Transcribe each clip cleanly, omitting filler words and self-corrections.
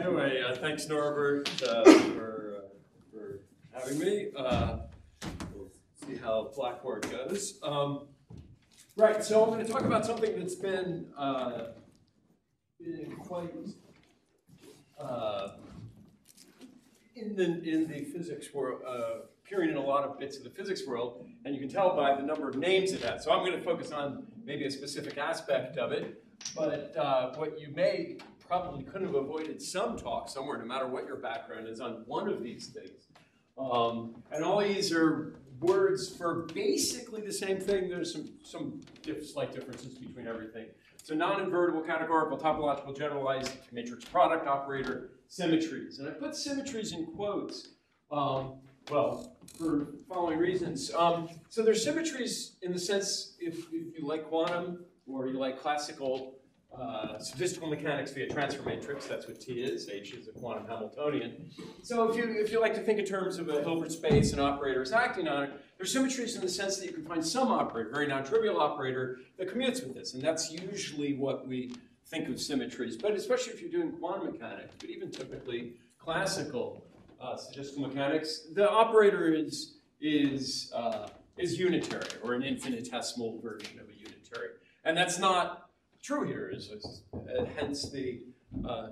Anyway, thanks Norbert for having me. We'll see how Blackboard goes. Right, so I'm going to talk about something that's been quite in the physics world, appearing in a lot of bits of the physics world, and you can tell by the number of names it has. So I'm going to focus on maybe a specific aspect of it, but what you may probably could have avoided some talk somewhere, no matter what your background is, on one of these things. And all these are words for basically the same thing. There's some slight differences between everything. So non-invertible, categorical, topological, generalized, matrix product operator, symmetries. And I put symmetries in quotes, well, for following reasons. So there's symmetries in the sense, if you like quantum or you like classical statistical mechanics via transfer matrix, that's what T is. H is a quantum Hamiltonian. So if you like to think in terms of a Hilbert space and operators acting on it, there's symmetries in the sense that you can find some operator, very non-trivial operator, that commutes with this. And that's usually what we think of symmetries, but especially if you're doing quantum mechanics, but even typically classical statistical mechanics, the operator is unitary, or an infinitesimal version of a unitary. And that's not true here, is hence the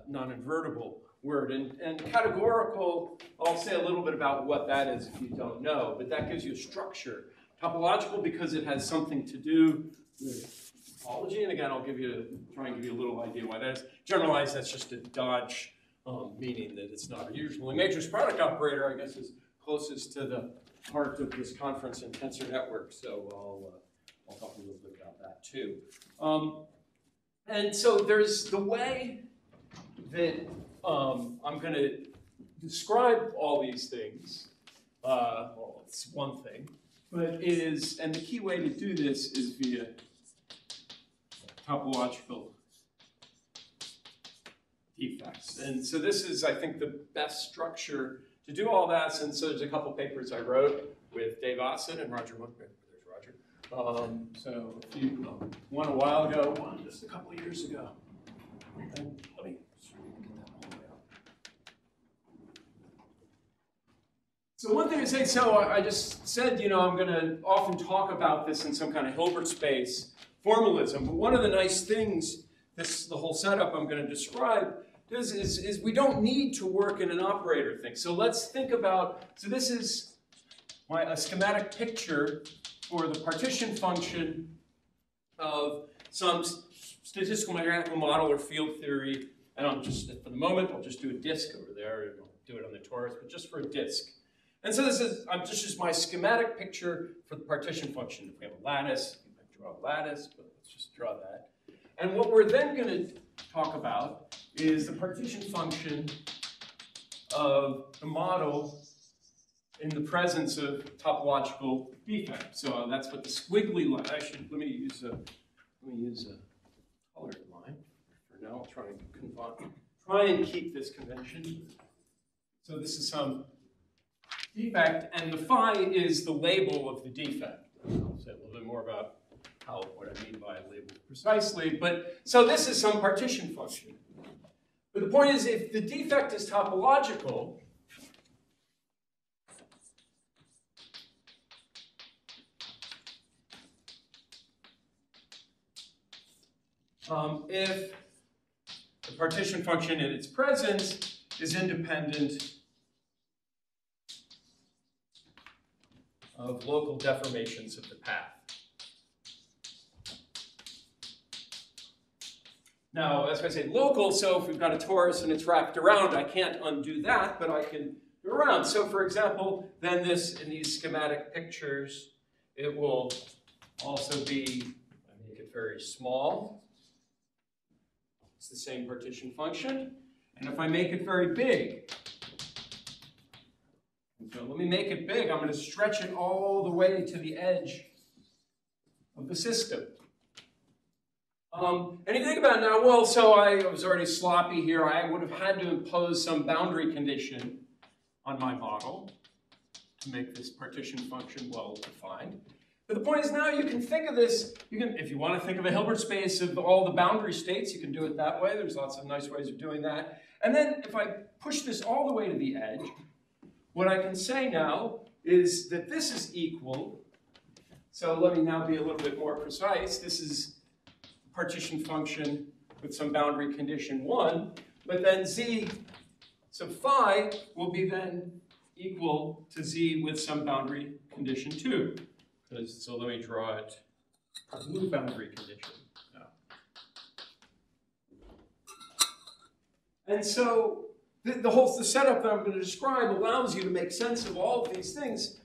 non-invertible word. And categorical, I'll say a little bit about what that is if you don't know, but that gives you a structure. Topological, because it has something to do with topology, and again, I'll try and give you a little idea why that is. Generalized, that's just a dodge, meaning that it's not usual. A matrix product operator, I guess, is closest to the heart of this conference in tensor networks, so I'll talk a little bit about that too. And so there's the way that I'm going to describe all these things. Well, it's one thing, but and the key way to do this is via topological defects. And so this is, I think, the best structure to do all that. And so there's a couple papers I wrote with Dave Aasen and Roger Mong. So if you one a while ago, one just a couple of years ago. And let me get that all the way up. So one thing to say, so I just said, I'm going to often talk about this in some kind of Hilbert space formalism. But one of the nice things, the whole setup I'm going to describe, is we don't need to work in an operator thing. So let's think about, so this is a schematic picture for the partition function of some statistical mechanical model or field theory. And for the moment, I'll just do a disk over there, and I'll do it on the torus, but just for a disk. And so this is just my schematic picture for the partition function. If we have a lattice, you might draw a lattice, but let's just draw that. And what we're then going to talk about is the partition function of the model in the presence of topological defects. So that's what the squiggly line, let me use a colored line. For now, I'll try and keep this convention. So this is some defect, and the phi is the label of the defect. I'll say a little bit more about what I mean by a label precisely, but so this is some partition function. But the point is, if the defect is topological, if the partition function in its presence is independent of local deformations of the path. Now, as I say, local, so if we've got a torus and it's wrapped around, I can't undo that, but I can go around. So for example, then this, in these schematic pictures, it will also be, I make it very small. It's the same partition function. And if I make it very big, so let me make it big, I'm going to stretch it all the way to the edge of the system. And you think about it now, well, so I was already sloppy here. I would have had to impose some boundary condition on my model to make this partition function well defined. But the point is now you can think of this, you can, if you want to think of a Hilbert space of all the boundary states, you can do it that way. There's lots of nice ways of doing that. And then if I push this all the way to the edge, what I can say now is that this is equal. So let me now be a little bit more precise. This is partition function with some boundary condition 1. But then z sub phi will be then equal to z with some boundary condition 2. So let me draw it a blue boundary condition. No. And so the whole setup that I'm going to describe allows you to make sense of all of these things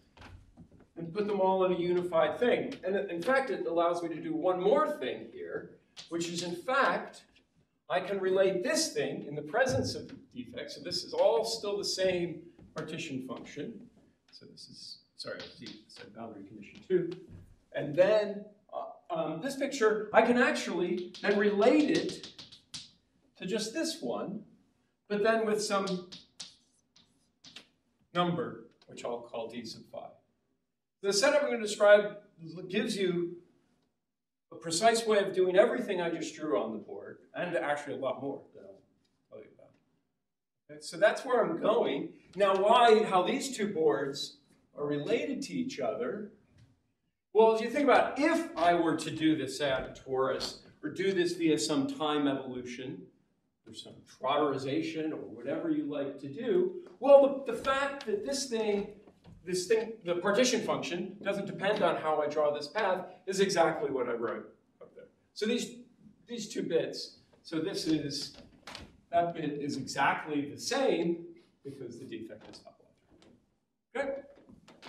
and put them all in a unified thing. And in fact, it allows me to do one more thing here, which is in fact, I can relate this thing in the presence of defects. So this is all still the same partition function. So this is, sorry, said boundary condition 2. And then this picture, I can actually then relate it to just this one, but then with some number, which I'll call d sub phi. The setup I'm going to describe gives you a precise way of doing everything I just drew on the board, and actually a lot more that I'll tell you about. Okay, so that's where I'm going. Now, how these two boards are related to each other. Well, if you think about if I were to do this, say, out of torus, or do this via some time evolution, or some trotterization, or whatever you like to do, well, the fact that this thing, the partition function, doesn't depend on how I draw this path is exactly what I wrote up there. So these two bits, so this is, that bit is exactly the same because the defect is up. Okay?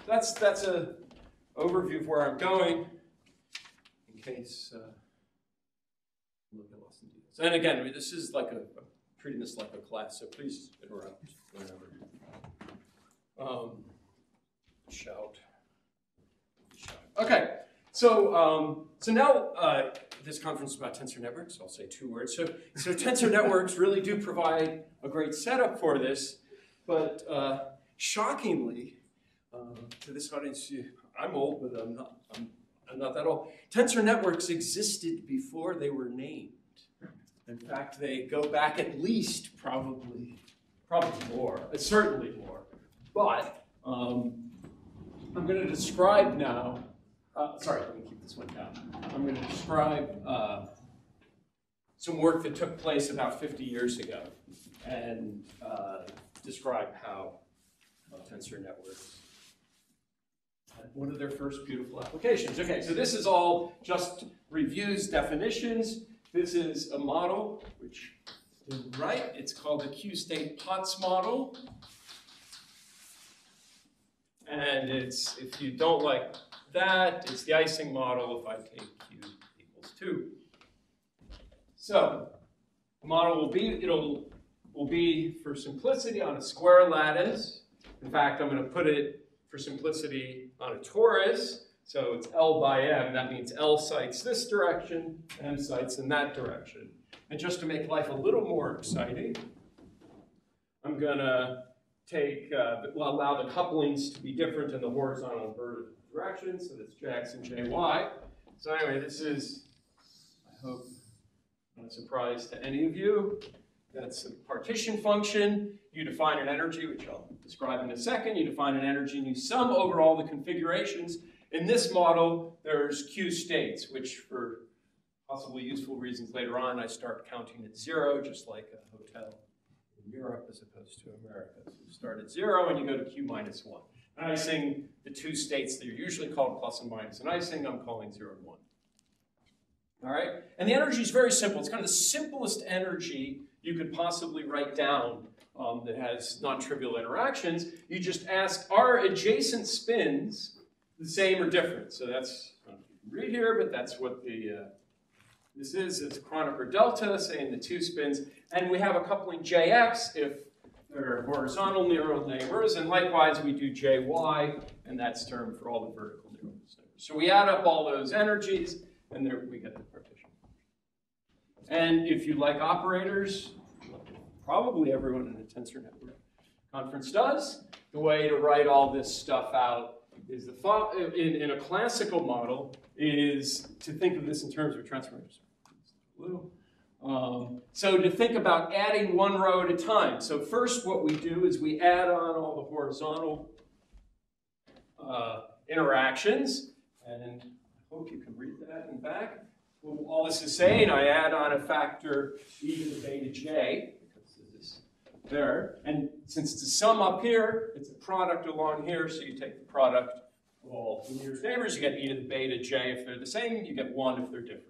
That's an overview of where I'm going, in case a little bit lost in details. And again, I mean, this is like I'm treating this like a class, so please interrupt whenever. Shout. Okay, so now this conference is about tensor networks. I'll say two words. So tensor networks really do provide a great setup for this, but shockingly. To this audience, I'm old, but I'm not that old. Tensor networks existed before they were named. In fact, they go back at least probably more, certainly more. But I'm going to describe now. Sorry, let me keep this one down. I'm going to describe some work that took place about 50 years ago, and describe how tensor networks. One of their first beautiful applications. Okay, so this is all just reviews definitions. This is a model, which is right. It's called the Q-state Potts model. And it's, if you don't like that, it's the Ising model if I take Q equals 2. So the model will be, for simplicity, on a square lattice. In fact, I'm going to put it for simplicity on a torus, so it's L by M. That means L sites this direction, M sites in that direction. And just to make life a little more exciting, I'm going to take, allow the couplings to be different in the horizontal and vertical direction, so that's Jx and Jy. So anyway, this is, I hope, not a surprise to any of you. That's a partition function. You define an energy, which I'll describe in a second. You define an energy and you sum over all the configurations. In this model, there's Q states, which for possibly useful reasons later on, I start counting at 0, just like a hotel in Europe as opposed to America. So you start at 0 and you go to Q minus 1. And I sing the two states that are usually called plus and minus. And I sing, I'm calling 0 and 1. All right? And the energy is very simple. It's kind of the simplest energy you could possibly write down that has non-trivial interactions. You just ask, are adjacent spins the same or different? So that's, I don't know if you can read here, but that's what this is. It's Kronecker delta, saying the two spins. And we have a coupling Jx if they're horizontal neural neighbors. And likewise, we do Jy, and that's termed for all the vertical neural neighbors. So we add up all those energies, and there we get the partition. And if you like operators, probably everyone in the tensor network conference does, the way to write all this stuff out is the thought in a classical model is to think of this in terms of transformers. So to think about adding one row at a time. So first what we do is we add on all the horizontal interactions. And I hope you can read that in back. Well, all this is saying, I add on a factor e to the beta j, because this there. And since it's a sum up here, it's a product along here. So you take the product of all the nearest neighbors. You get e to the beta j if they're the same. You get 1 if they're different.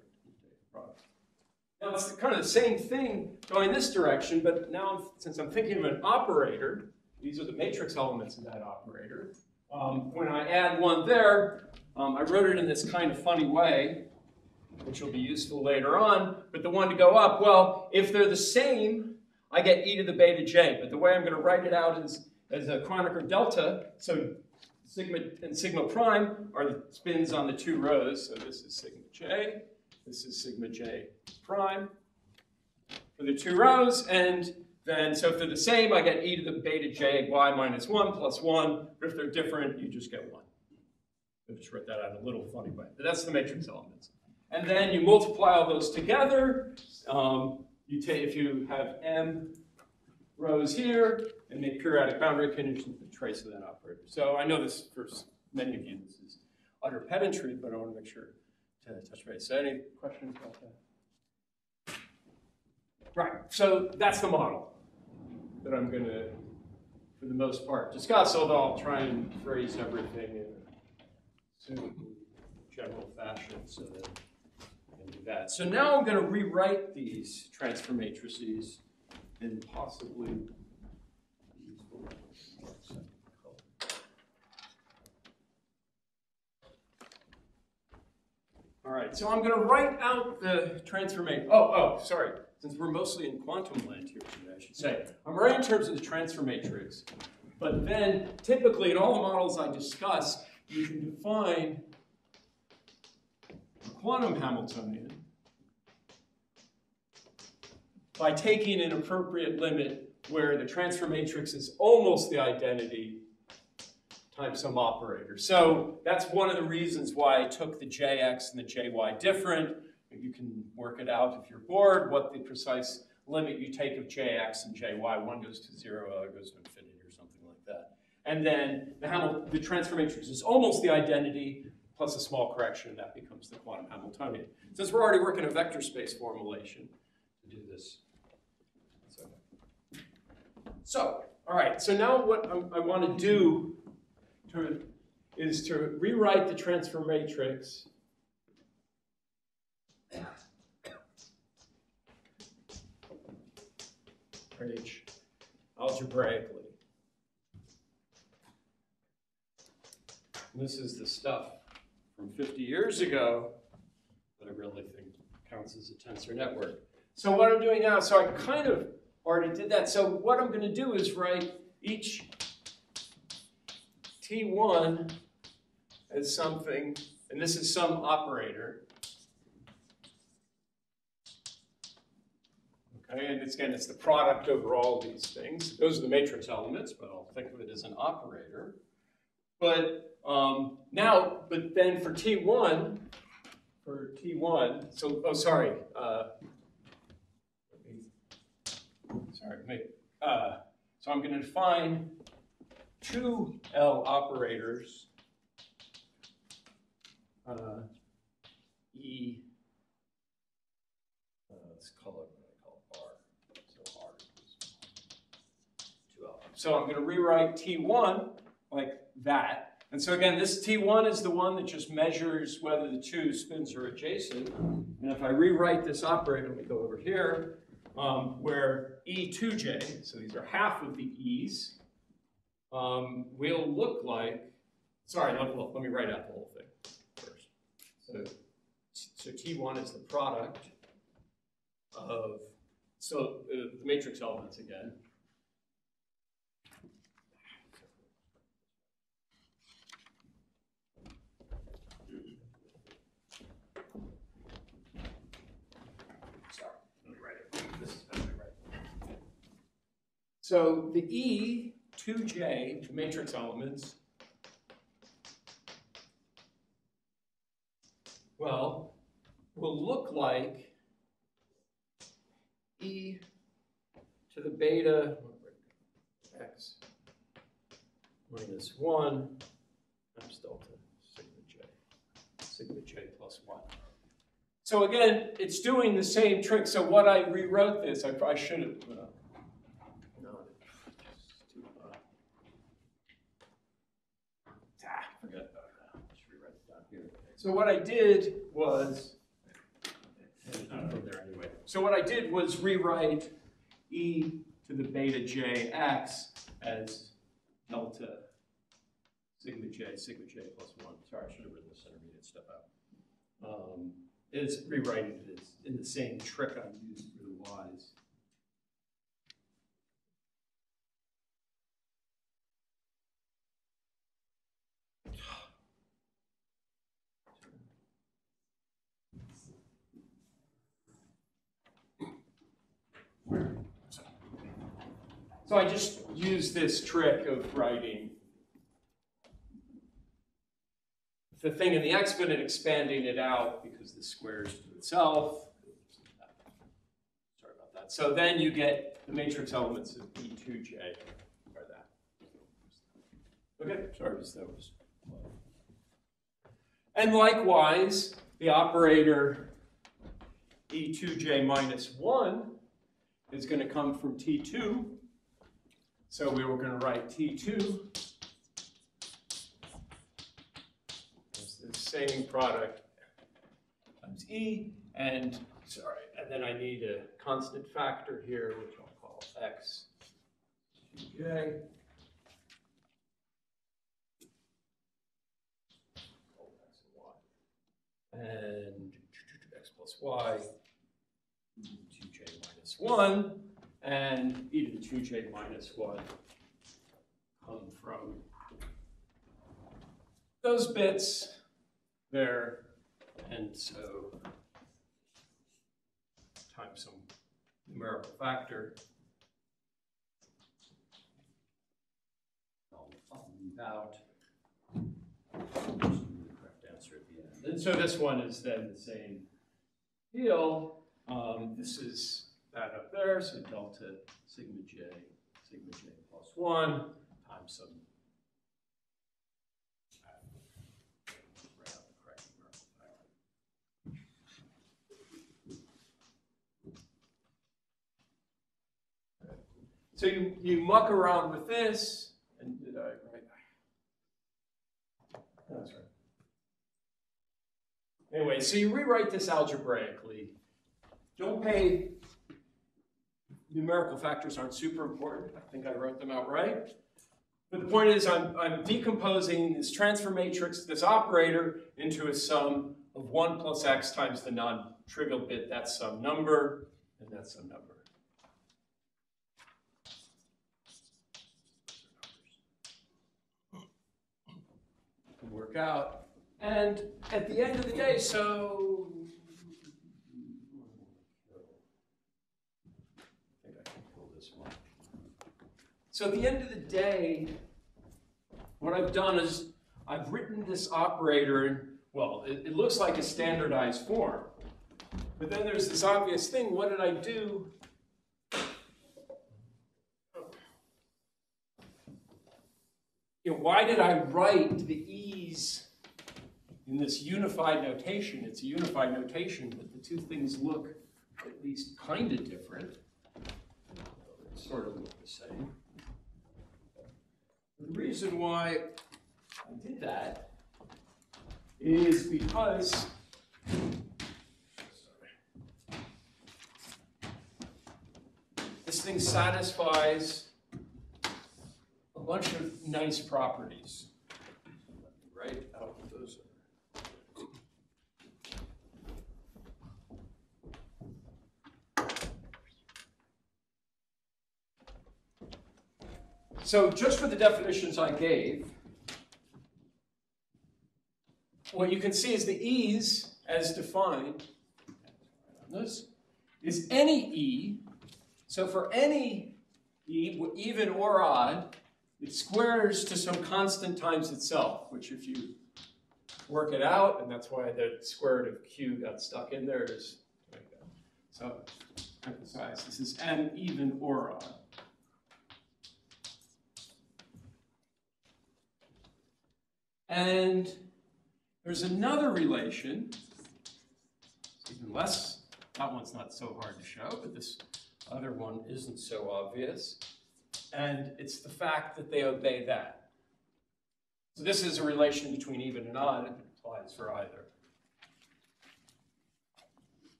Now, it's kind of the same thing going this direction, but now, since I'm thinking of an operator, these are the matrix elements in that operator. When I add 1 there, I wrote it in this kind of funny way, which will be useful later on, but the one to go up, well, if they're the same, I get e to the beta j, but the way I'm going to write it out is as a Kronecker delta, so sigma and sigma prime are the spins on the 2 rows, so this is sigma j. This is sigma j prime for the 2 rows. And then, so if they're the same, I get e to the beta j y minus 1 plus 1. But if they're different, you just get 1. I'll just write that out a little funny way. But that's the matrix elements. And then you multiply all those together. If you have m rows here and make periodic boundary conditions, the trace of that operator. So I know this for many of you, this is utter pedantry, but I want to make sure. So any questions about that? Right, so that's the model that I'm going to, for the most part, discuss, although I'll try and phrase everything in a general fashion so that I can do that. So now I'm going to rewrite these transfer matrices in possibly useful ways. All right, so I'm going to write out the transformation. Sorry. Since we're mostly in quantum land here today, I should say. I'm writing in terms of the transfer matrix. But then, typically, in all the models I discuss, you can define a quantum Hamiltonian by taking an appropriate limit where the transfer matrix is almost the identity times some operator. So that's one of the reasons why I took the jx and the jy different. You can work it out if you're bored, what the precise limit you take of jx and jy. One goes to 0, the other goes to infinity or something like that. And then the transfer matrix is almost the identity plus a small correction. That becomes the quantum Hamiltonian. Since we're already working a vector space formulation to do this. So all right, so now what I want to do is to rewrite the transfer matrix algebraically. And this is the stuff from 50 years ago that I really think counts as a tensor network. So what I'm doing now, so I kind of already did that. So what I'm going to do is write each T1 as something, and this is some operator. Okay, and it's, again, it's the product over all these things. Those are the matrix elements, but I'll think of it as an operator. But then for T1, so I'm going to define 2 L operators, let's call it R. So R is 2 L. So I'm going to rewrite T1 like that. And so again, this T1 is the one that just measures whether the 2 spins are adjacent. And if I rewrite this operator, let me go over here, where E2j, so these are half of the E's, will look like, let me write out the whole thing first. So T1 is the product of, the matrix elements again. So the E2j, the matrix elements, will look like e to the beta x minus 1 times delta sigma j plus 1. So again, it's doing the same trick. So what I rewrote this, I should have. So what I did was, rewrite e to the beta jx as delta sigma j plus 1. Sorry, I should have written this intermediate step out. It's rewriting it in the same trick I used for the y's. So I just use this trick of writing the thing in the exponent, expanding it out because the squares to itself. Sorry about that. So then you get the matrix elements of E2j by that. Okay, sorry, that was. And likewise, the operator E2j minus 1 is going to come from T2. So we were going to write T2 as the same product times E, and sorry, and then I need a constant factor here, which I'll call X J. And X plus Y, 2J minus 1. And e to the 2j minus 1 come from those bits there, and so times some numerical factor. I'll leave out the correct answer at the end. And so this one is then the same deal. This is that up there, so delta sigma j plus 1 times some so you muck around with this, and did I write? No, that's right. Anyway, so you rewrite this algebraically. Don't pay. Numerical factors aren't super important. I think I wrote them out right. But the point is I'm decomposing this transfer matrix, this operator, into a sum of 1 plus x times the non-trivial bit. That's some number, and that's some number. You can work out. And at the end of the day, so at the end of the day, what I've done is I've written this operator in, well, it looks like a standardized form. But then there's this obvious thing. What did I do? You know, why did I write the e's in this unified notation? It's a unified notation, but the two things look at least kind of different. Sort of look the same. The reason why I did that is because this thing satisfies a bunch of nice properties. Let me write out what those are. So just for the definitions I gave, what you can see is the e's as defined is any e. So for any e, even or odd, it squares to some constant times itself, which if you work it out, and that's why the square root of q got stuck in there is like that. So emphasize this is n even or odd. And there's another relation, even less, that one's not so hard to show, but this other one isn't so obvious. And it's the fact that they obey that. So this is a relation between even and odd, it applies for either.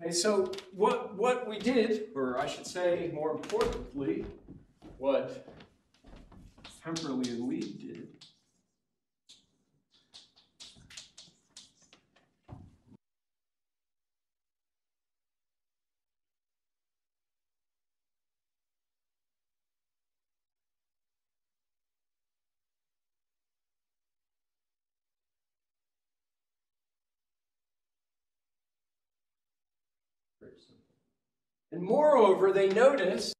Okay, so what we did, or I should say more importantly, what Temperley-Lieb did, and moreover, they notice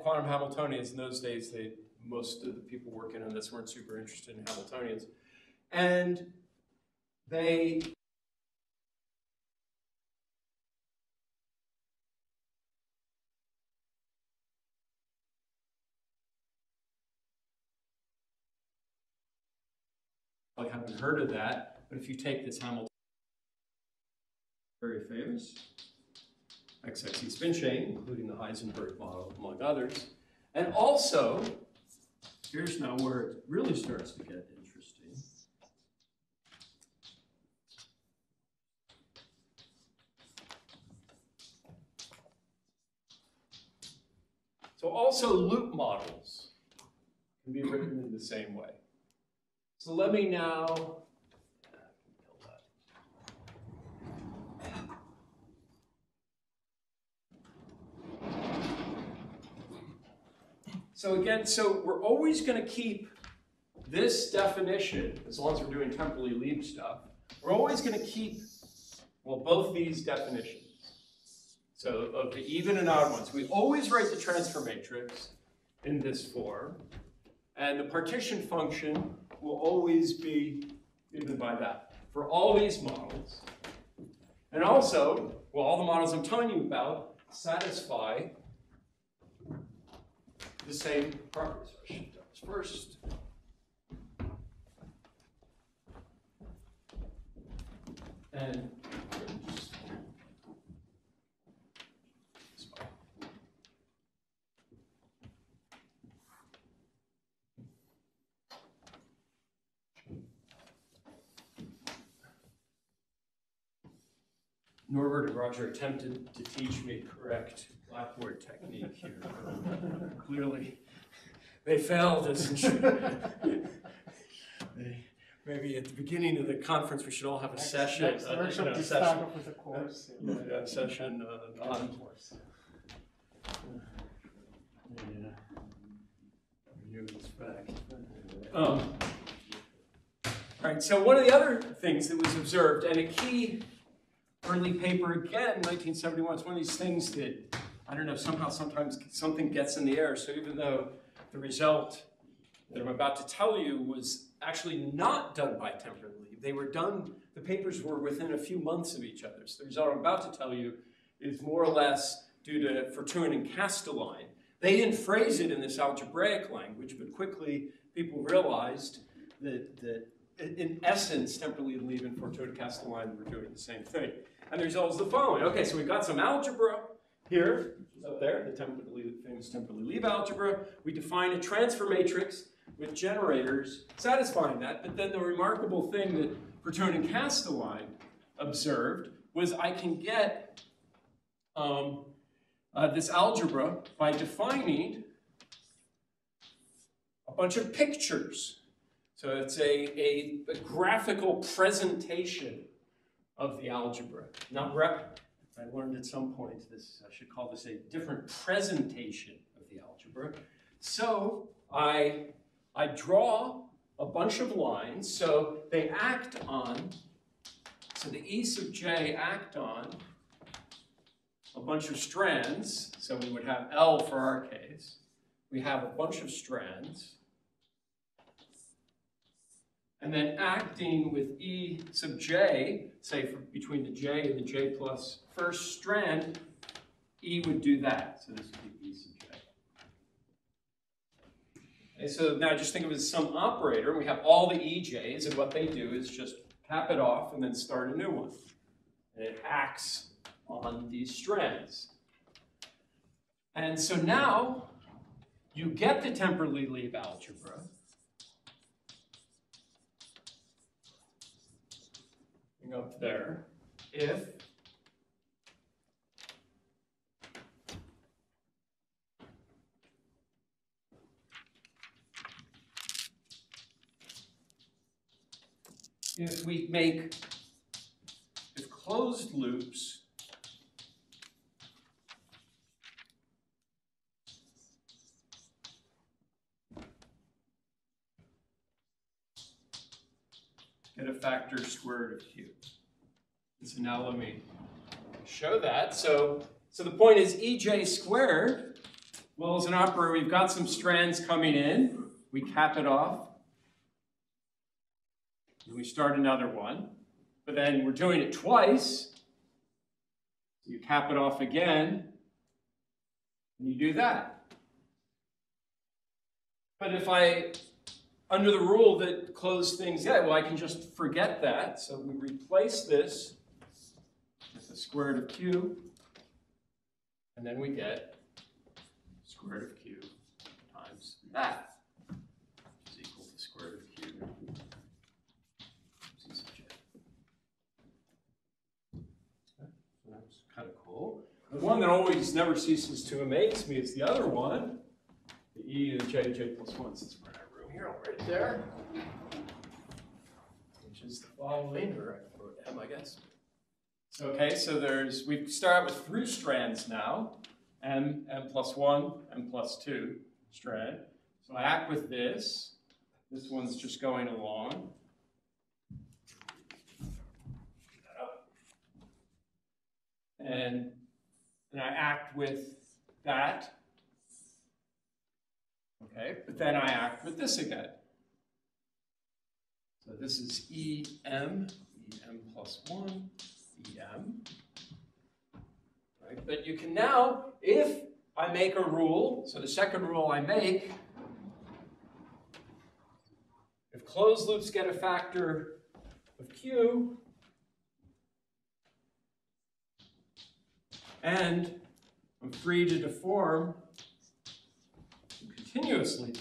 quantum Hamiltonians in those days, they most of the people working on this weren't super interested in Hamiltonians. And they probably haven't heard of that, but if you take this Hamiltonian, very famous, XXE spin chain, including the Heisenberg model, among others, and also, here's now where it really starts to get interesting. So also loop models can be written in the same way. So let me now so again, so we're always going to keep this definition, as long as we're doing Temperley-Lieb stuff, we're always going to keep, well, both these definitions. So of the even and odd ones, we always write the transfer matrix in this form, and the partition function will always be given by that for all these models. And also, well, all the models I'm telling you about satisfy the same properties. I should do this first. And Norbert and Roger attempted to teach me correct blackboard technique here. Clearly, they failed as maybe at the beginning of the conference, we should all have a session. Next session, a course. Yeah. Review this back. All right. So one of the other things that was observed, and a key early paper again, 1971. It's one of these things that, I don't know, somehow sometimes something gets in the air. So even though the result that I'm about to tell you was actually not done by Temperley-Lieb, they were done, the papers were within a few months of each other. So the result I'm about to tell you is more or less due to Fortuin and Kasteleyn. They didn't phrase it in this algebraic language, but quickly people realized that, in essence, Temperley-Lieb and Fortuin and Kasteleyn were doing the same thing. And the result is the following. Okay, so we've got some algebra here, which is up there, the famous Temperley-Lieb algebra. We define a transfer matrix with generators satisfying that. But then the remarkable thing that Fortuin and Kasteleyn observed was I can get this algebra by defining a bunch of pictures. So it's a graphical presentation of the algebra, not I learned at some point this, I should call this a different presentation of the algebra. So I draw a bunch of lines, so they act on, so the E sub j act on a bunch of strands, so we would have L for our case. We have a bunch of strands, and then acting with E sub j, say for between the j and the j plus first strand, E would do that. So this would be E sub j. Okay, so now just think of it as some operator, and we have all the EJs, and what they do is just cap it off and then start a new one. And it acts on these strands. And so now you get the Temperley-Lieb algebra. Up there, if we make closed loops get a factor squared of q. And so now let me show that. So the point is EJ squared. Well, as an operator, we've got some strands coming in. We cap it off. And we start another one. But then we're doing it twice. So you cap it off again. And you do that. But if I under the rule that closed things, yeah, well, I can just forget that. So we replace this with the square root of q, and then we get square root of q times that, which is equal to square root of q. Okay. That was kind of cool. The one that always never ceases to amaze me is the other one, the e to the j to j plus 1 since we're right there, which is the following, or I wrote M, I guess. Okay, so there's, we start with three strands now, M plus 1, M plus 2 strand. So I act with this. This one's just going along. And then I act with that. Okay, but then I act with this again. So this is EM plus 1, EM. Right? But you can now, if I make a rule, so the second rule I make, if closed loops get a factor of Q, and I'm free to deform, continuously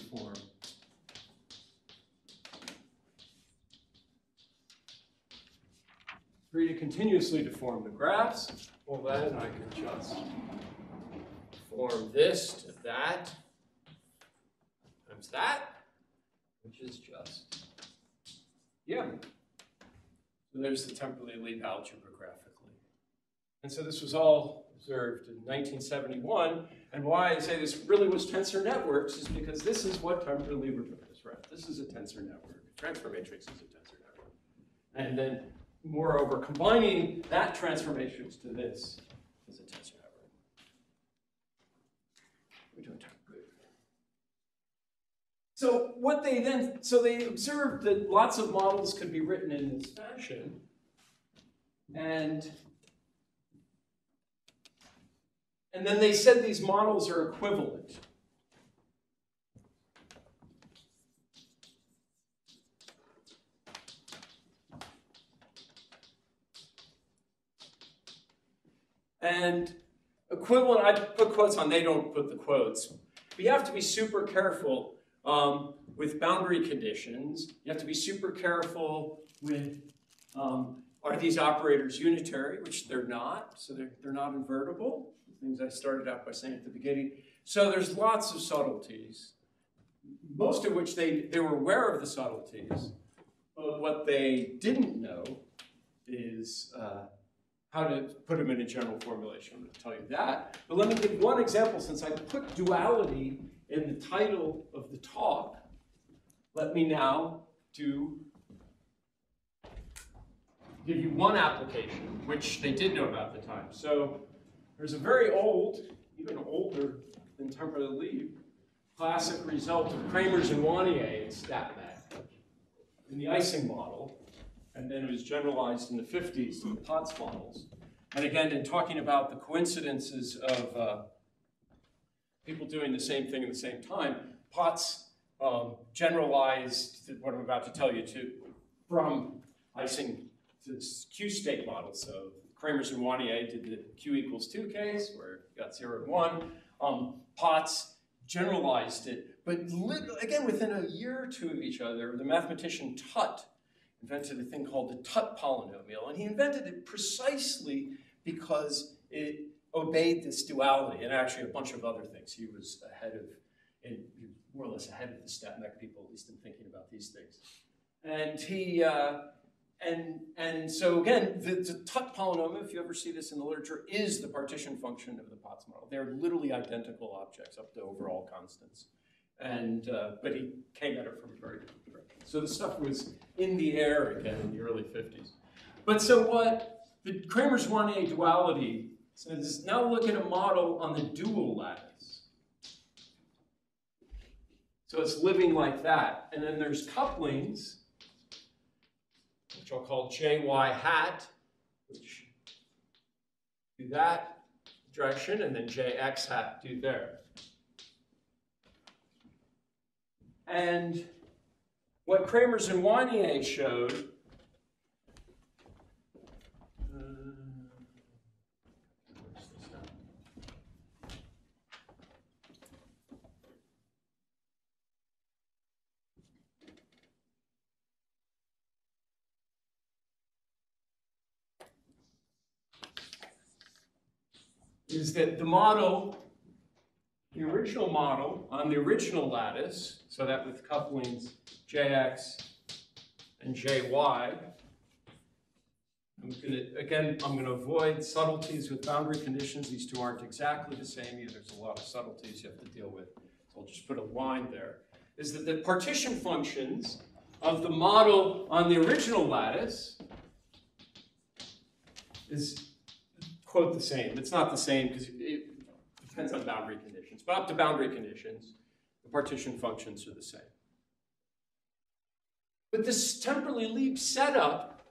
deform the graphs, well then I can just form this to that times that, which is just m. So there's the Temperley-Lieb algebra graphically. And so this was all observed in 1971, and why I say this really was tensor networks is because this is what Temperley-Lieb is, right? This is a tensor network. Transfer matrix is a tensor network. And then, moreover, combining that transfer matrix to this is a tensor network. We don't talk good. So what they then, so they observed that lots of models could be written in this fashion, and then they said these models are equivalent. And equivalent, I put quotes on, they don't put the quotes. But you have to be super careful with boundary conditions. You have to be super careful with, are these operators unitary, which they're not, so they're not invertible. Things I started out by saying at the beginning. So there's lots of subtleties, most of which they were aware of the subtleties, but what they didn't know is how to put them in a general formulation. I'm going to tell you that. But let me give one example. Since I put duality in the title of the talk, let me now give you one application, which they did know about at the time. So there's a very old, even older than Temperley-Lieb, classic result of Kramers-Wannier in StatMat in the Ising model, and then it was generalized in the 50s to the Potts models. And again, in talking about the coincidences of people doing the same thing at the same time, Potts generalized what I'm about to tell you from Ising to this Q state model. So Kramers-Wannier did the Q equals 2 case, where you got 0 and 1. Potts generalized it, but again, within a year or two of each other, the mathematician Tutte invented a thing called the Tutte polynomial, and he invented it precisely because it obeyed this duality and actually a bunch of other things. He was more or less ahead of the StatMech people, at least in thinking about these things. And he, and so again, the Tutte polynomial, if you ever see this in the literature, is the partition function of the Potts model. They're literally identical objects up to overall constants. And but he came at it from a very different direction. So the stuff was in the air again in the early 50s. But so what the Kramers-Wannier duality says is now look at a model on the dual lattice. So it's living like that. And then there's couplings, which I'll call JY hat, which do that direction, and then JX hat do there. And what Kramers-Wannier showed, is that the model, the original model on the original lattice, so that with couplings JX and JY, I'm going to avoid subtleties with boundary conditions. These two aren't exactly the same either. There's a lot of subtleties you have to deal with. So I'll just put a line there. Is that the partition functions of the model on the original lattice is quote the same. It's not the same because it depends on boundary conditions. But up to boundary conditions, the partition functions are the same. But this Temperley-Lieb setup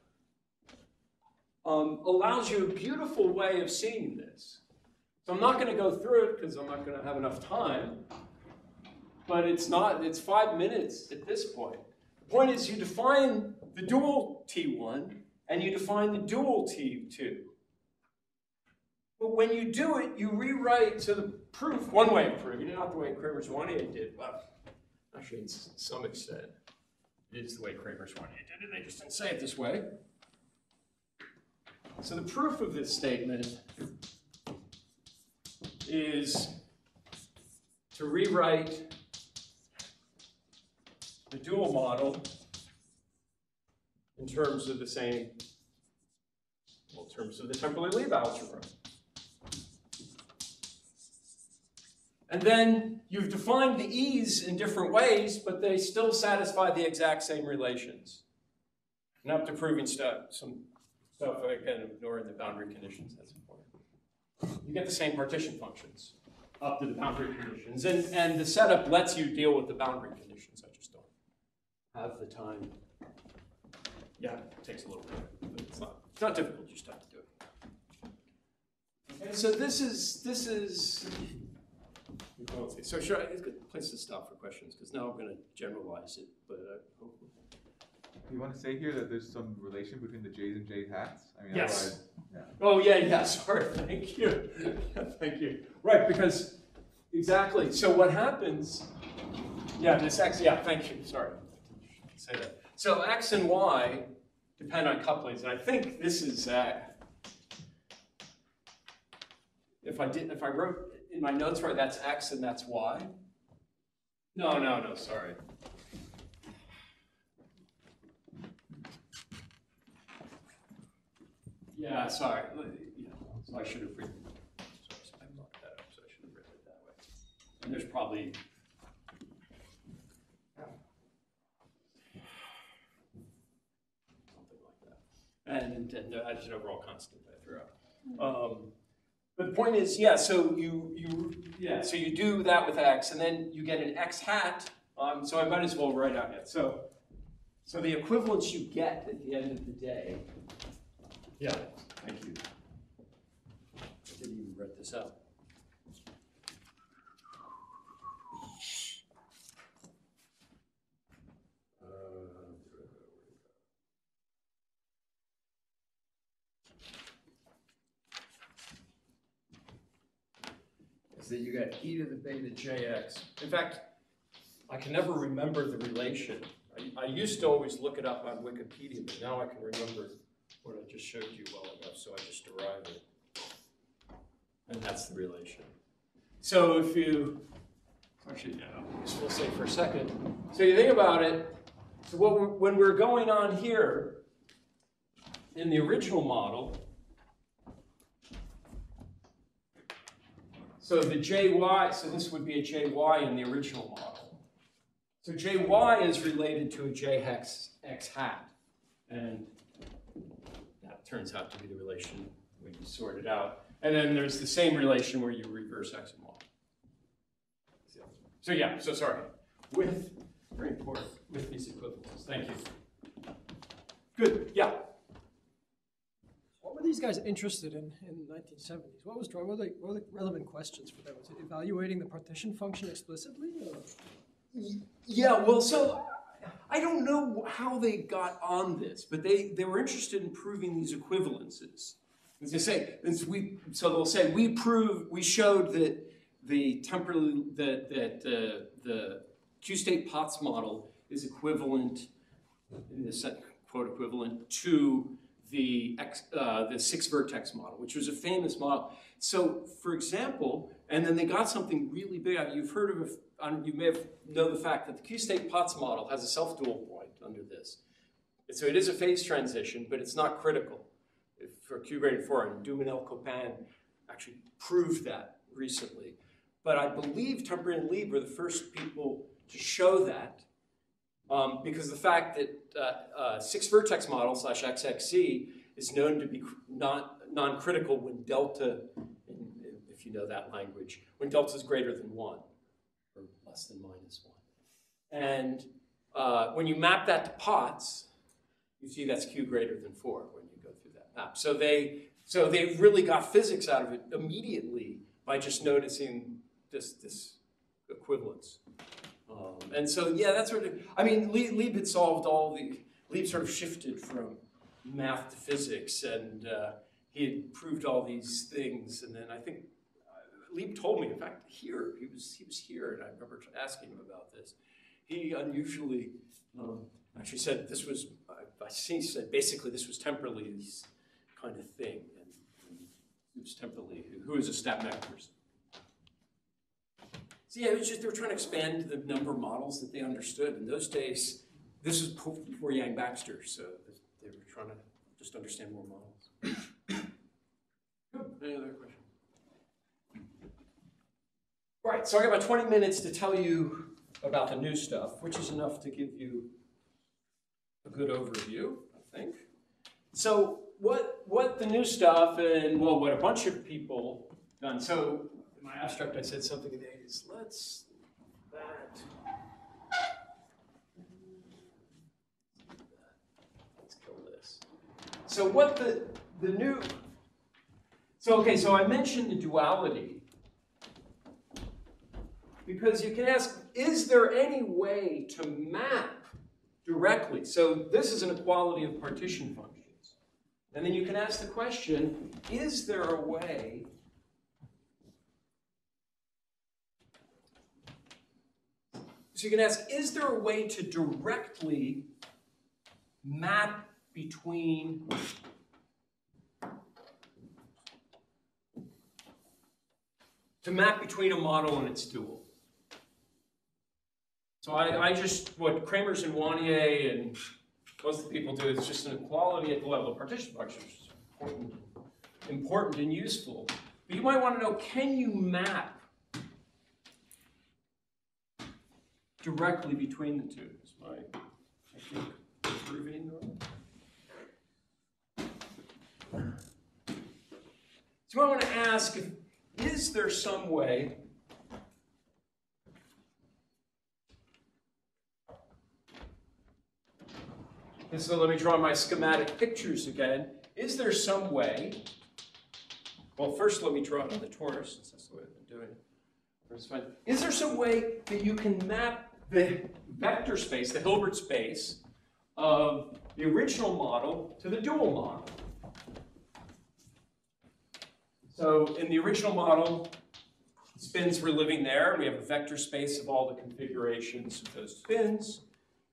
allows you a beautiful way of seeing this. So I'm not going to go through it because I'm not going to have enough time. But it's 5 minutes at this point. The point is you define the dual T1 and you define the dual T2. But when you do it, you rewrite, so the proof, one way of proving it, not the way Kramers-Wannier did, well, actually, to some extent, it is the way Kramers-Wannier did it, they just didn't say it this way. So the proof of this statement is to rewrite the dual model in terms of the same, well, in terms of the Temperley-Lieb algebra. And then you've defined the E's in different ways, but they still satisfy the exact same relations. And up to proving some stuff, again, ignoring the boundary conditions, that's important. You get the same partition functions up to the boundary conditions. And the setup lets you deal with the boundary conditions. I just don't have the time. Yeah, it takes a little bit, but it's not difficult. You just have to do it. Okay, so this is. So sure, it's a good place to stop for questions because now I'm going to generalize it. But do you want to say here that there's some relation between the J's and J hats? I mean, yes. Yeah. Oh yeah, yeah. Sorry. Thank you. Thank you. Right, because exactly. So what happens? Yeah, this X. Yeah, thank you. Sorry. I should say that. So X and Y depend on couplings, and I think this is if I wrote. In my notes, right, that's X and that's Y. No, sorry. Yeah, sorry. You know, so I should have written. I marked that up, so I should have written it that way. And there's probably. And that's an overall constant I threw out. But the point is, yeah. So so you do that with x, and then you get an x hat. So I might as well write out it. So the equivalence you get at the end of the day. Yeah. Thank you. I didn't even write this out. That you got e to the beta jx. In fact, I can never remember the relation. I used to always look it up on Wikipedia, but now I can remember what I just showed you well enough, so I just derived it. And that's the relation. So if you, actually, yeah, we'll say for a second. So you think about it, so when we're going on here in the original model, so the JY, so this would be a JY in the original model. So JY is related to a JX X hat. And that turns out to be the relation when you sort it out. And then there's the same relation where you reverse X and Y. So yeah, so sorry. With, very important, with these equivalences. Thank you. Good, yeah. What were these guys interested in the 1970s? What were the relevant questions for them? Was it evaluating the partition function explicitly? Or? Yeah, well, so I don't know how they got on this, but they were interested in proving these equivalences. As they say, so they'll say we showed that the Q-state Potts model is equivalent, in this quote equivalent to. The six vertex model, which was a famous model. So, for example, and then they got something really big. You've heard of, you may have known the fact that the Q-state Potts model has a self-dual point under this. And so it is a phase transition, but it's not critical for Q graded 4. And Duminil-Copin actually proved that recently. But I believe Temperley-Lieb were the first people to show that. Because the fact that six vertex model slash XXC is known to be non-critical when delta, if you know that language, when delta is greater than 1 or less than minus 1. And when you map that to Potts, you see that's Q greater than 4 when you go through that map. So they really got physics out of it immediately by just noticing this equivalence. And so, yeah, that's sort of, I mean, Lieb had solved all the, Lieb sort of shifted from math to physics, and he had proved all these things. And then I think Lieb told me, in fact, here, he was here, and I remember asking him about this. He unusually actually said this was, I think he said basically this was Temperley's kind of thing. And it was Temperley, who is a stat mech person. So yeah, it was just they were trying to expand the number of models that they understood. In those days, this was before Yang-Baxter, so they were trying to just understand more models. Any other question? All right, so I got about 20 minutes to tell you about the new stuff, which is enough to give you a good overview, I think. So what the new stuff and, well, what a bunch of people done. So in my abstract, I said something in the 80s. Let's that. Let's kill this. So what the new? So okay. So I mentioned the duality because you can ask: is there any way to map directly? So this is an equality of partition functions, and then you can ask the question: is there a way? So you can ask, is there a way to directly map between a model and its dual? So I just what Kramers and Wannier and most of the people do is just an equality at the level of partition functions, important and useful. But you might want to know, can you map directly between the two? Is my technique improving? So I want to ask, is there some way and so let me draw my schematic pictures again. Is there some way? Well, first let me draw it on the torus, since that's the way I've been doing it. That's fine. Is there some way that you can map the vector space, the Hilbert space, of the original model to the dual model? So in the original model, spins were living there. We have a vector space of all the configurations of those spins.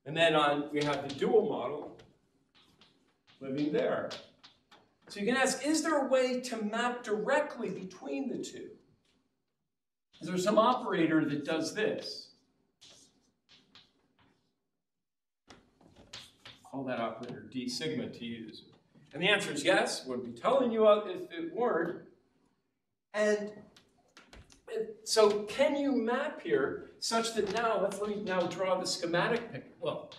And then we have the dual model living there. So you can ask, is there a way to map directly between the two? Is there some operator that does this? Call that operator d sigma to use. And the answer is yes. Wouldn't be telling you if it weren't. And so can you map here such that now, let me draw the schematic picture. Well,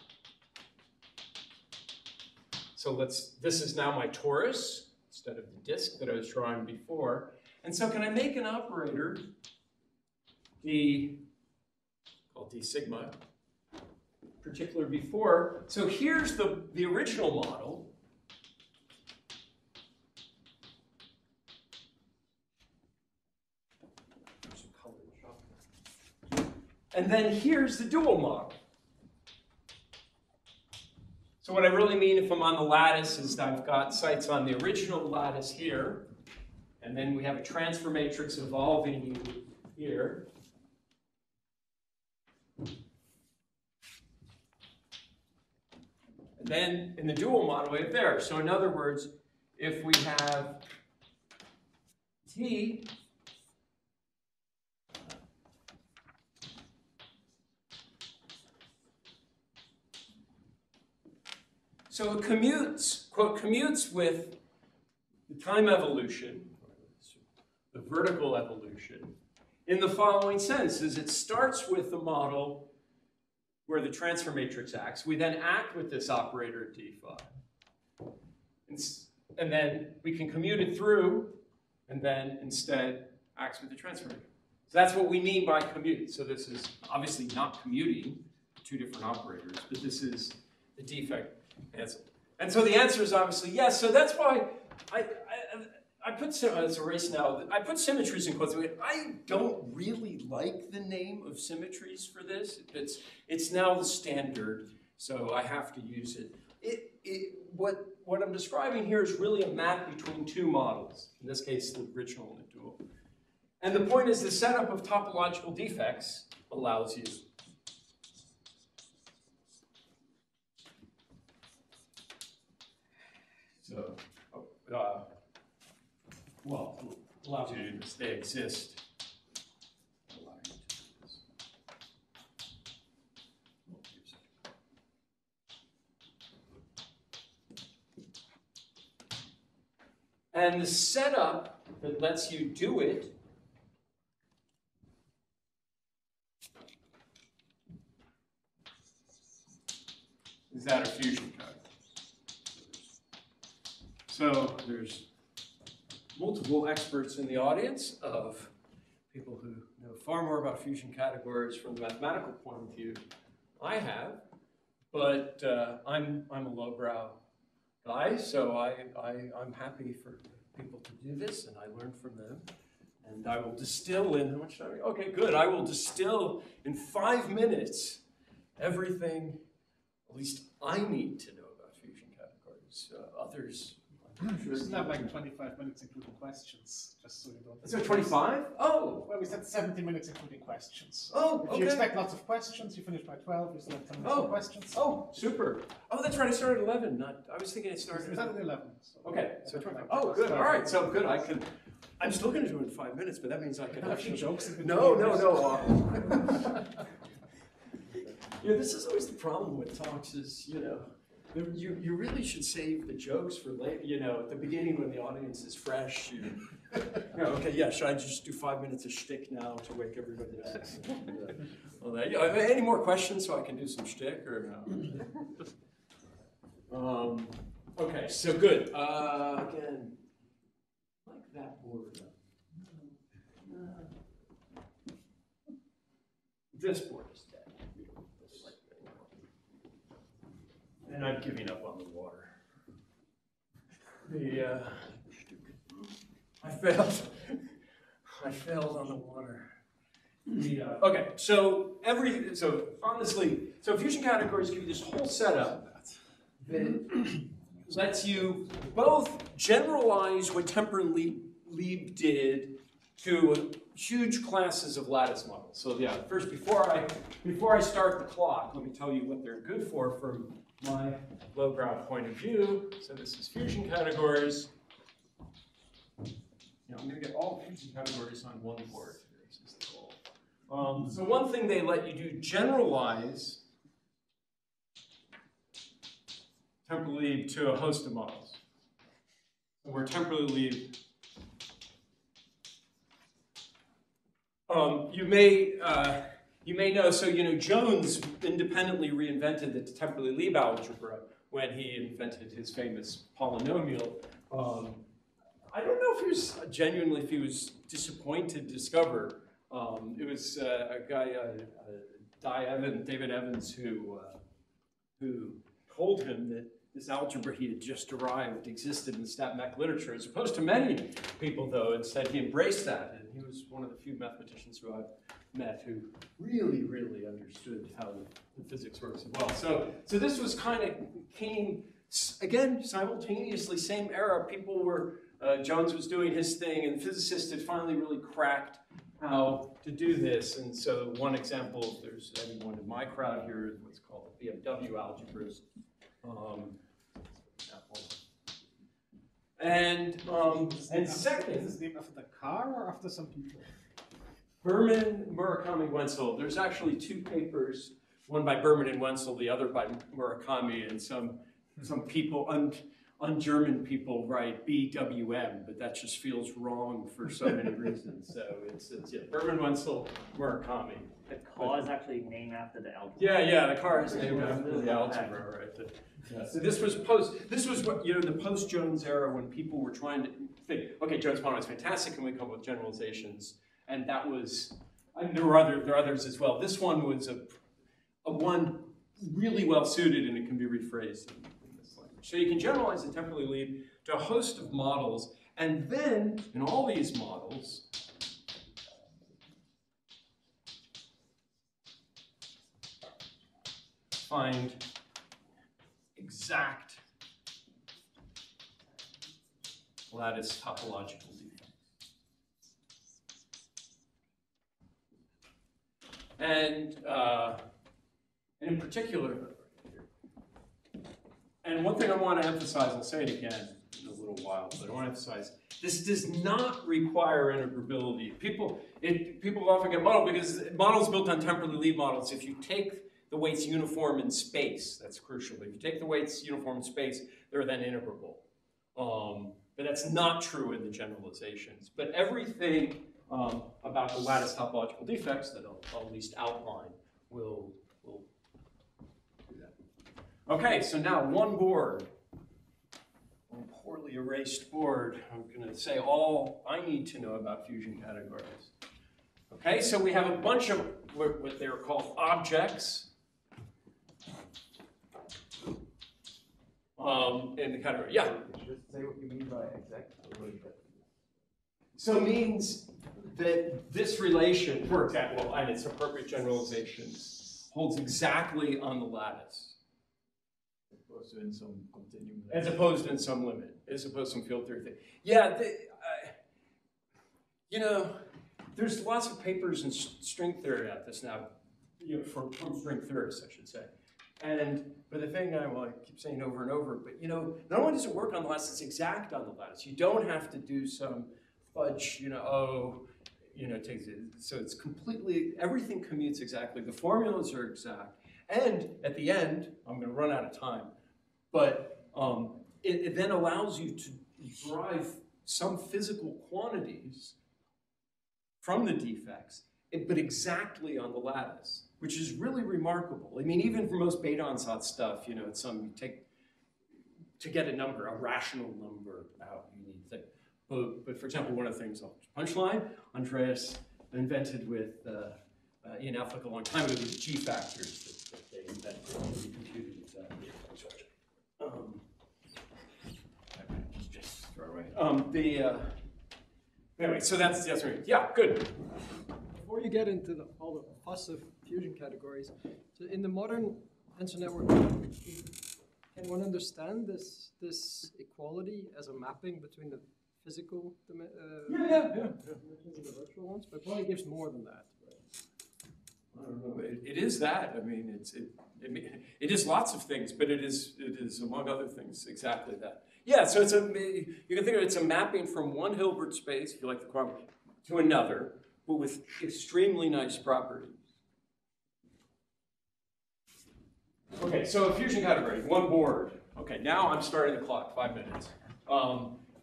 so this is now my torus instead of the disk that I was drawing before. And so can I make an operator, called d sigma, particular before. So here's the original model. And then here's the dual model. So what I really mean if I'm on the lattice is that I've got sites on the original lattice here, and then we have a transfer matrix evolving here. And then in the dual model, we have there. So in other words, if we have T, so it commutes, quote, commutes with the time evolution, the vertical evolution, in the following sense, is it starts with the model where the transfer matrix acts. We then act with this operator at d5. And then we can commute it through, and then instead acts with the transfer matrix. So that's what we mean by commute. So this is obviously not commuting, two different operators, but this is the defect. And so the answer is obviously yes. So that's why I put it's erased now. I put symmetries in quotes. I don't really like the name of symmetries for this. It's now the standard, so I have to use it. What I'm describing here is really a map between two models. In this case, the original and the dual. And the point is the setup of topological defects allows you allows you to do this. They exist. And the setup that lets you do it is that of fusion code. So there's multiple experts in the audience of people who know far more about fusion categories from the mathematical point of view I have, but I'm a lowbrow guy, so I'm happy for people to do this, and I learn from them. And I will distill in, how much time? Okay, good. I will distill in 5 minutes everything, at least I need to know about fusion categories. Others. We still have like 25 minutes including questions, just so you don't... Is it 25? Oh! Well, we said 70 minutes including questions. Oh, okay. If you expect lots of questions, you finish by 12, you still have 10 minutes for questions. Oh, super. Oh, that's right, I started at 11. I was thinking it started... It started at 11. So okay, so 25. Oh, good, all right, so good, I can... I'm still going to do it in 5 minutes, but that means I can... actually jokes in no. Yeah, this is always the problem with talks is, you know... You really should save the jokes for later, you know, at the beginning when the audience is fresh. You know, okay, yeah, should I just do 5 minutes of shtick now to wake everybody up? Any more questions so I can do some shtick or no? Okay, so good. Again, I like that word. This board is dead. And I'm giving up on the water. I failed on the water. Okay, so honestly, so fusion categories give you this whole setup that lets you both generalize what Temperley-Lieb did to huge classes of lattice models. So yeah, first before I start the clock, let me tell you what they're good for from my low ground point of view. So this is fusion categories. You know, I'm gonna get all fusion categories on one board. This is the goal. So one thing they let you do, generalize Temperley-Lieb to a host of models. So where Temperley-Lieb, you may know, so you know, Jones independently reinvented the Temperley-Lieb algebra when he invented his famous polynomial. I don't know if he was genuinely, if he was disappointed to discover. It was a guy, David Evans, who told him that this algebra he had just derived existed in stat mech literature, as opposed to many people, though. Instead, he embraced that, and he was one of the few mathematicians who I've met who really, really understood how the physics works as well. So this was kind of came, again, simultaneously, same era. People were, Jones was doing his thing, and physicists had finally really cracked how to do this. And so one example, if there's anyone in my crowd here, is what's called the BMW algebras. And second, is this named after the car or after some people? Berman, Murakami, Wenzel. There's actually two papers, one by Berman and Wenzel, the other by Murakami, and some people, un-German people, write BWM, but that just feels wrong for so many reasons. So it's yeah, Berman, Wenzel, Murakami. The car is actually named after the algebra. Yeah, the car is named after the algebra, right? So this was what, you know, the post-Jones era when people were trying to think, okay, Jones model is fantastic, and we come up with generalizations, and that was, and there are others as well. This one was a one really well suited, and it can be rephrased in this language. So you can generalize the Temperley-Lieb to a host of models, and then in all these models, find exact lattice topological defects. And in particular, and one thing I want to emphasize, I'll say it again in a little while, but I want to emphasize, this does not require integrability. People often get muddled because models built on Temperley-Lieb models, if you take the weights uniform in space, that's crucial. If you take the weights uniform in space, they're then integrable. But that's not true in the generalizations. But everything about the lattice topological defects that I'll at least outline will do that. Okay, so now one board, one poorly erased board. I'm gonna say all I need to know about fusion categories. Okay, so we have a bunch of what they were called objects. In the category, yeah? Just say what you mean by exact. So it means that this relation, for example, and its appropriate generalizations, holds exactly on the lattice. As opposed to in some continuum. As opposed to in some limit. As opposed to some field theory thing. Yeah, you know, there's lots of papers in string theory about this now, you know, from string theorists, I should say. But the thing I keep saying over and over, but you know, not only does it work on the lattice, it's exact on the lattice. You don't have to do some fudge, you know, takes it. So it's completely, everything commutes exactly. The formulas are exact. And at the end, I'm gonna run out of time. But it then allows you to derive some physical quantities from the defects, but exactly on the lattice, which is really remarkable. I mean, even for most Beydonsat stuff, you know, it's some, you take, to get a number, a rational number out, you need thing. But for example, one of the things on Punchline, Andreas invented with Ian Affleck a long time ago, these G factors that they invented and they computed exactly. I might just throw away. Anyway, so that's right. Yeah, good. Before you get into all the fuss of fusion categories, so in the modern tensor network, can one understand this equality as a mapping between the physical dimensions and the virtual ones? But it probably gives more than that. Right? I don't know. It is that. I mean, it is lots of things, but it is among other things exactly that. Yeah. So you can think of it, it's a mapping from one Hilbert space, if you like the quantum, to another, but with extremely nice properties. Okay, so a fusion category, one board. Okay, now I'm starting the clock, 5 minutes.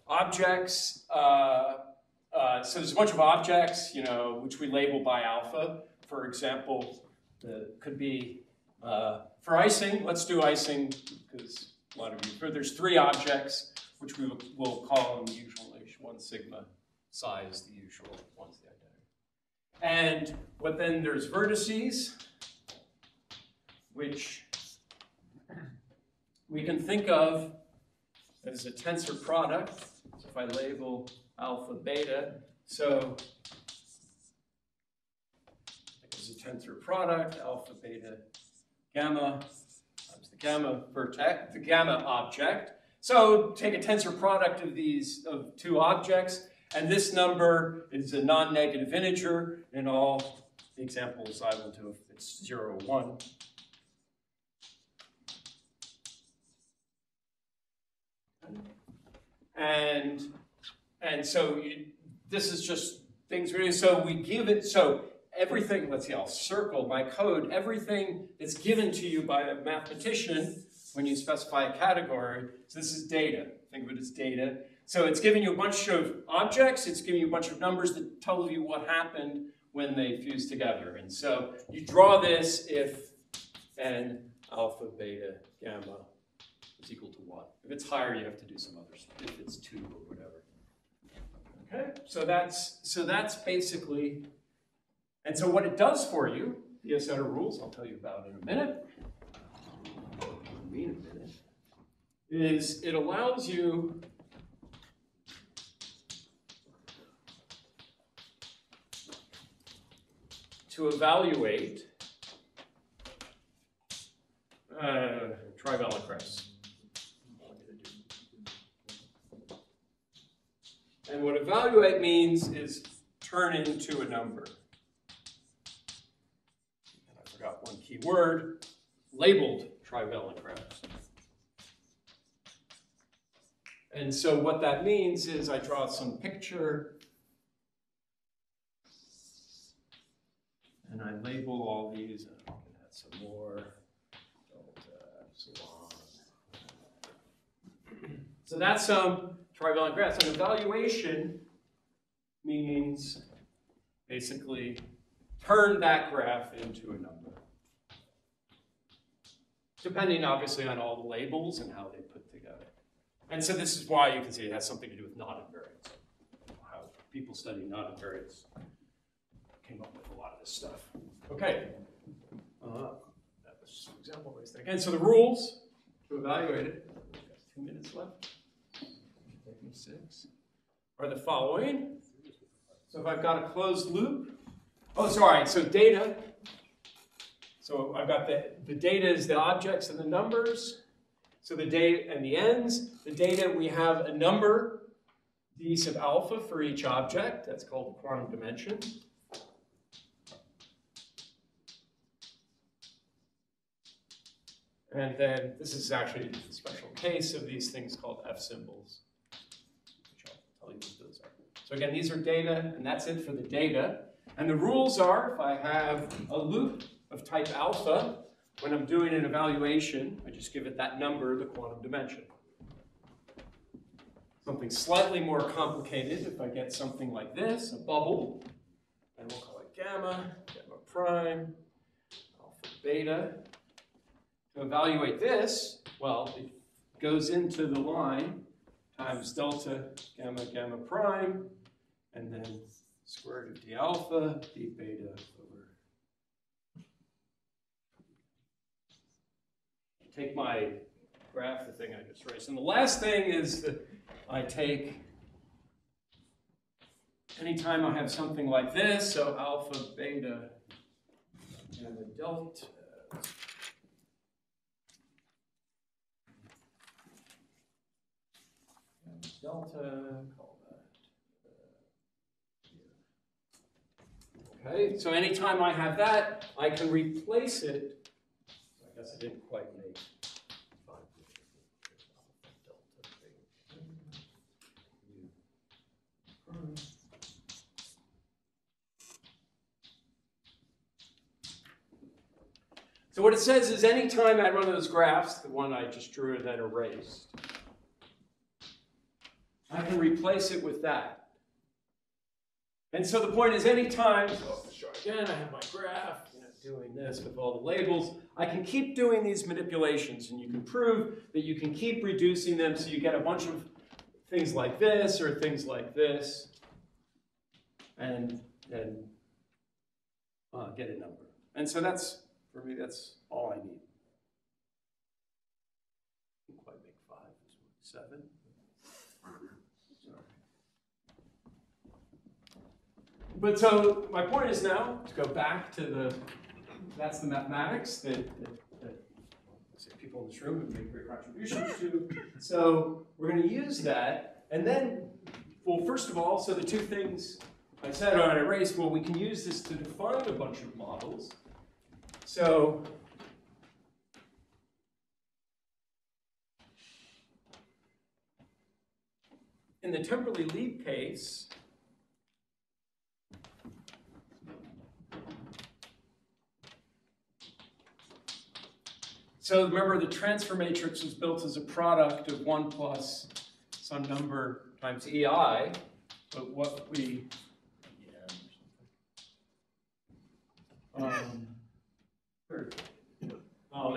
Objects, so there's a bunch of objects, you know, which we label by alpha. For example, could be, for Ising, let's do Ising, because a lot of you, there's three objects, which we will call them usually, one sigma size, the usual, one's the identity. And, but then there's vertices, which we can think of as a tensor product. So if I label alpha, beta, so it's a tensor product, alpha, beta, gamma, times the gamma vertex, the gamma object. So take a tensor product of these, of two objects, and this number is a non-negative integer. In all the examples I will do, if it's 0, 1. And so this is just things really, so we give it, so everything, let's see, I'll circle my code, everything that's given to you by a mathematician when you specify a category, so this is data, think of it as data. So it's giving you a bunch of objects, it's giving you a bunch of numbers that tell you what happened when they fused together. And so you draw this if n alpha, beta, gamma, it's equal to 1. If it's higher, you have to do some other stuff, if it's 2 or whatever. Okay, so that's basically, and so what it does for you, the set of rules, I'll tell you about in a minute, is it allows you to evaluate trivalent graphs. And what evaluate means is turn into a number. And I forgot one key word, labeled trivalent graphs. And so what that means is I draw some picture and I label all these, and I'm going to add some more, delta, epsilon. So that's some trivalent graphs. And evaluation means basically turn that graph into a number, depending obviously on all the labels and how they put together. And so this is why you can see it has something to do with knotted invariants. How people study knotted invariants came up with a lot of this stuff. Okay, that was just an example of this thing. And so the rules to evaluate it. 2 minutes left. 6 are the following. So if I've got a closed loop, so data. So I've got the data is the objects and the numbers. So the data and the ends. The data, we have a number, d sub alpha for each object. That's called the quantum dimension. And then this is actually a special case of these things called F symbols. So again, these are data, and that's it for the data. And the rules are, if I have a loop of type alpha, When I'm doing an evaluation, I just give it that number, the quantum dimension. Something slightly more complicated, if I get something like this, a bubble, and we'll call it gamma, gamma prime, alpha, beta. To evaluate this, well, it goes into the line times delta, gamma, gamma prime, and then square root of d alpha, d beta over. Take my graph, the thing I just erased. And the last thing is that I take, anytime I have something like this, so alpha, beta, gamma, delta. Delta, call that. Okay, so anytime I have that, I can replace it. I guess I didn't quite make delta. So what it says is anytime I run those graphs, the one I just drew and then erased, I can replace it with that. And so the point is anytime, oh, sure, again, I have my graph, you know, doing this with all the labels, I can keep doing these manipulations, and you can prove that you can keep reducing them so you get a bunch of things like this or things like this, and get a number. And so that's, for me, that's all I need. I can't quite make five, seven. But so my point is now to go back to the, that's the mathematics that people in this room have made great contributions to. So we're going to use that. And then, well, first of all, so the two things I said on erase, well, we can use this to define a bunch of models. So in the Temperley-Lieb case, so remember, the transfer matrix was built as a product of 1 plus some number times EI. But what we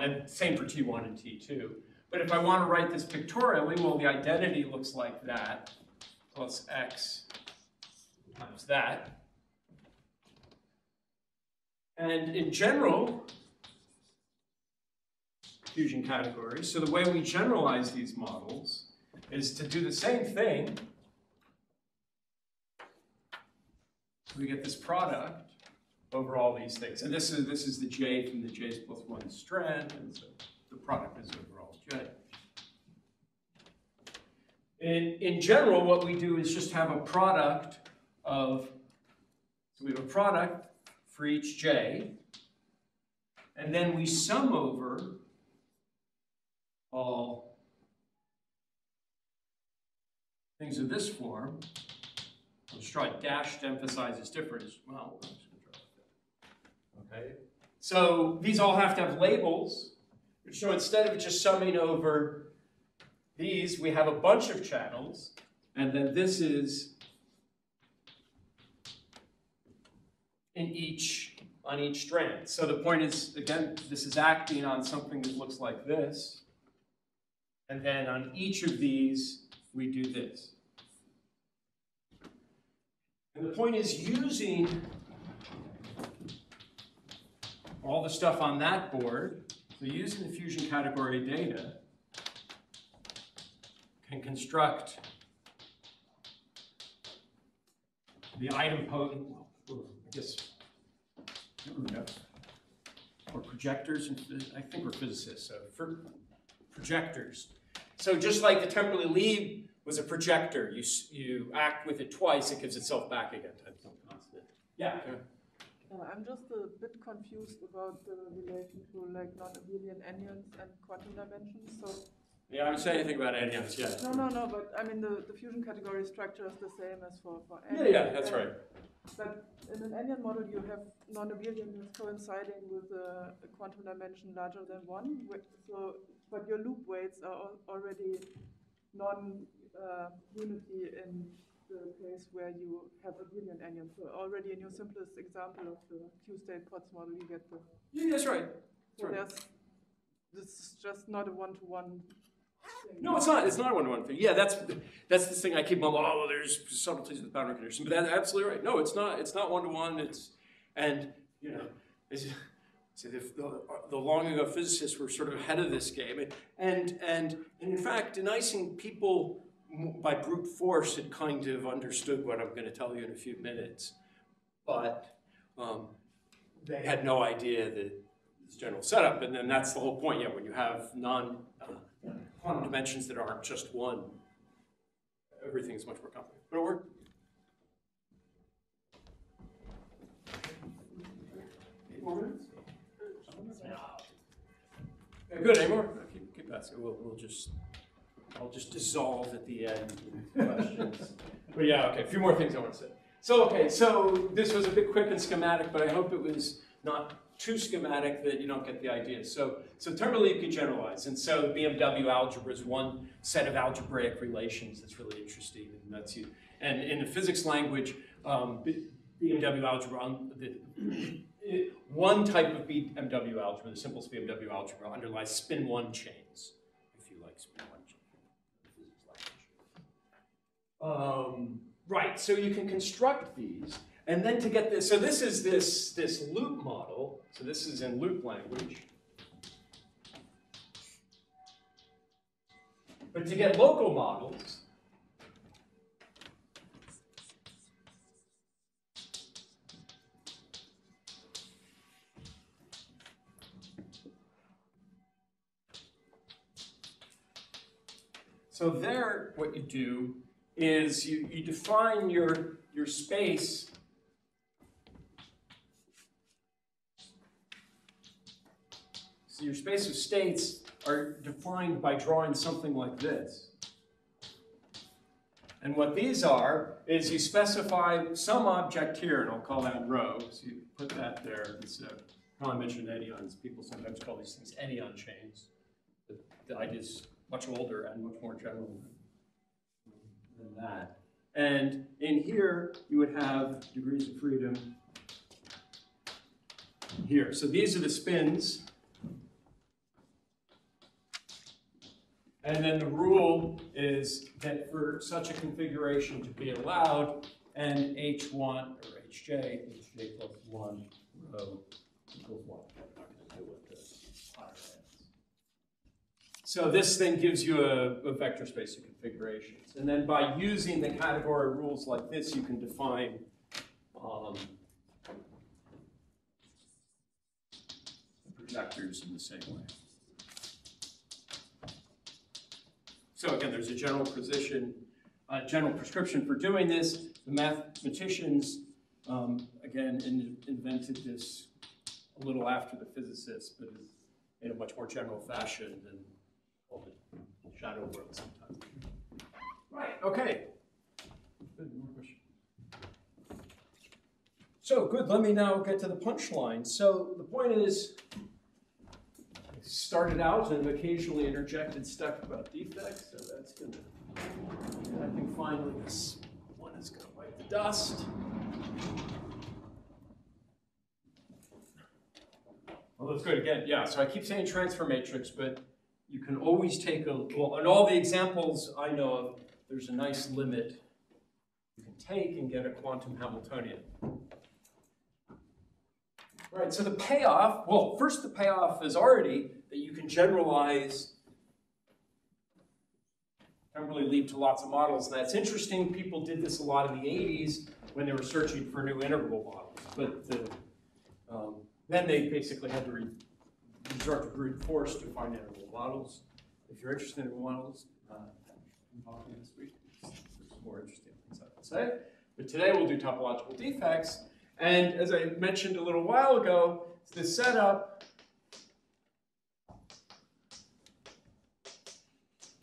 and same for T1 and T2. But if I want to write this pictorially, well, the identity looks like that plus X times that. And in general, fusion categories. So the way we generalize these models is to do the same thing. We get this product over all these things. And this is the J from the J's plus one strand, and so the product is overall J. In general, what we do is just have a product of, so we have a product for each J, and then we sum over all things of this form. I'll just try dash to emphasize this difference. Well, I'm just gonna try that. Okay. So these all have to have labels. So instead of just summing over these, we have a bunch of channels, and then this is in each on each strand. So the point is, again, this is acting on something that looks like this. And then on each of these, we do this. And the point is using all the stuff on that board, so using the fusion category data, can construct the idempotent, I guess, or projectors, and I think we're physicists, so for projectors. So just like the Temperley-Lieb was a projector, you act with it twice, it gives itself back again. Yeah. I'm just a bit confused about the relation to like non-abelian anions and quantum dimensions. So yeah, I would say anything about anions. Yeah. No, but I mean the fusion category structure is the same as for anions. Yeah, that's right. But in an Endian model, you have non-abelianness coinciding with a quantum dimension larger than one. So, but your loop weights are already non-unity in the place where you have abelian Endian. So already in your simplest example of the Q-state Potts model, you get the... Yeah, that's right. So that's right. This is just not a one-to-one. No, it's not. It's not a one-to-one thing. Yeah, that's the thing I keep mumbling. Oh, well, there's subtleties of the boundary condition, but that's absolutely right. No, it's not. It's not one-to-one. It's, and you know, it's, see, the long ago physicists were sort of ahead of this game, and in fact, in Ising, people by brute force had kind of understood what I'm going to tell you in a few minutes, but they had no idea that this general setup. And then that's the whole point. Yeah, when you have quantum dimensions that aren't just one, everything is much more complicated. But it worked. Good. Any more? Keep asking. We'll just, I'll just dissolve at the end with questions. But yeah, okay. A few more things I want to say. So okay. So this was a bit quick and schematic, but I hope it was not too schematic that you don't get the idea. So Temperley-Lieb can generalize, and so BMW algebra is one set of algebraic relations that's really interesting, and that's you. And in the physics language, BMW algebra, one type of BMW algebra, the simplest BMW algebra, underlies spin-1 chains, if you like spin-1 chains. Right. So you can construct these. And then to get this, so this is this loop model. So this is in loop language. But to get local models, so there, what you do is you define your space. Your space of states are defined by drawing something like this. And what these are is you specify some object here, and I'll call that rho. So you put that there. So I mentioned endions. People sometimes call these things endion chains. But the idea is much older and much more general than that. And in here, you would have degrees of freedom here. So these are the spins. And then the rule is that for such a configuration to be allowed, and H1 or Hj plus 1 rho equals 1. I'm not going to know what the higher is. So this thing gives you a vector space of configurations. And then by using the category rules like this, you can define the projectors in the same way. So again, there's a general prescription for doing this. The mathematicians, again, invented this a little after the physicists, but in a much more general fashion than all the shadow world sometimes. Right, okay. Good, more question. So good, let me now get to the punchline. So the point is, started out and occasionally interjected stuff about defects, so that's gonna, I think finally this one is gonna wipe the dust. Well, that's good again, yeah, so I keep saying transfer matrix, but you can always take a, well, in all the examples I know of, there's a nice limit you can take and get a quantum Hamiltonian. Right, so the payoff, well, first the payoff is already that you can generalize Temperley-Lieb to lots of models, and that's interesting. People did this a lot in the 80s when they were searching for new interval models, but then they basically had to resort to brute force to find interval models. If you're interested in interval models, I'm talking this week, there's more interesting things I can say. But today we'll do topological defects. And as I mentioned a little while ago, the setup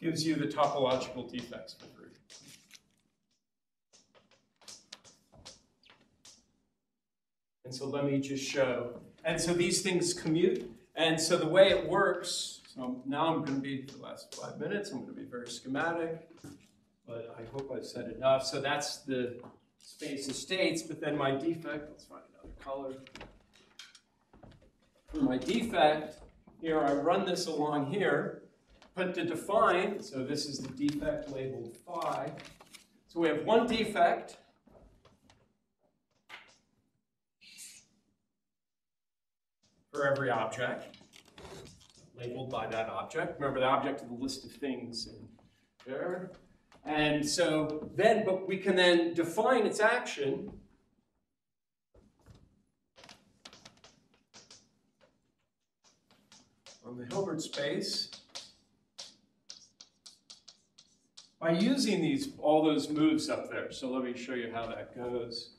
gives you the topological defects for free. And so let me just show. And so these things commute. And so the way it works, so now I'm going to be, for the last 5 minutes, I'm going to be very schematic, but I hope I've said enough. So that's the space of states, but then my defect, let's find another color. For my defect, here I run this along here, but to define, so this is the defect labeled phi. So we have one defect. For every object labeled by that object. Remember, the object is the list of things in there. And so then, but we can then define its action on the Hilbert space by using these all those moves up there. So let me show you how that goes.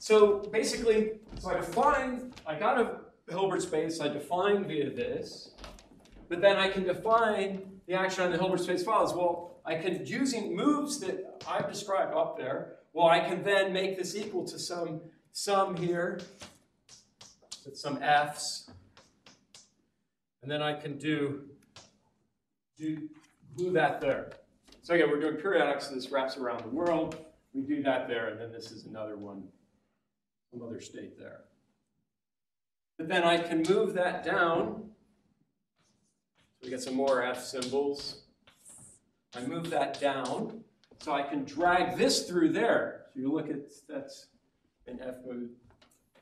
So basically, so I define, I got a Hilbert space, I define via this, but then I can define the action on the Hilbert space files. Well, I can, using moves that I've described up there, well, I can then make this equal to some sum here, with some f's, and then I can do that there. So again, we're doing periodics, so this wraps around the world. We do that there, and then this is another one. Some other state there. But then I can move that down. So we get some more F symbols. I move that down. So I can drag this through there. So you look at, that's an F move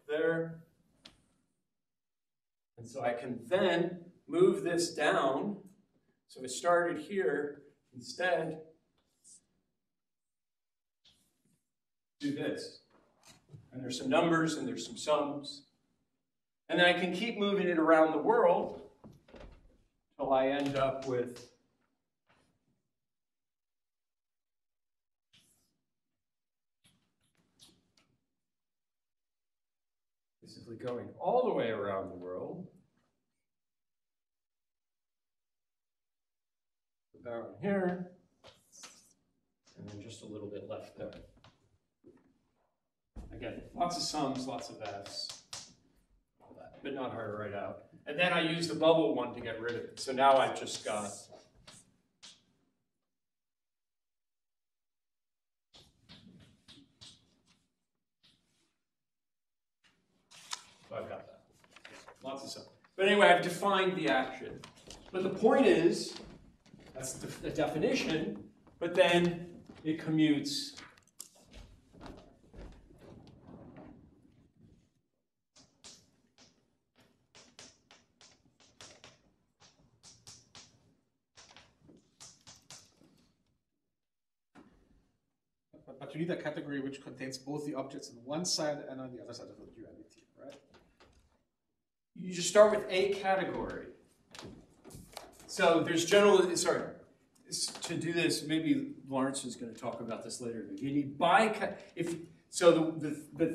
there. And so I can then move this down. So it started here instead. Do this. And there's some numbers, and there's some sums. And then I can keep moving it around the world until I end up with basically going all the way around the world. About here, and then just a little bit left there. Again, lots of sums, lots of f's, all that, but not hard to write out. And then I use the bubble one to get rid of it. So now I've just got that. Lots of sums. But anyway, I've defined the action. But the point is, that's the definition, but then it commutes. You need a category which contains both the objects on one side and on the other side of the duality, right? You just start with a category. So there's generally, sorry, to do this, maybe Lawrence is going to talk about this later. You need the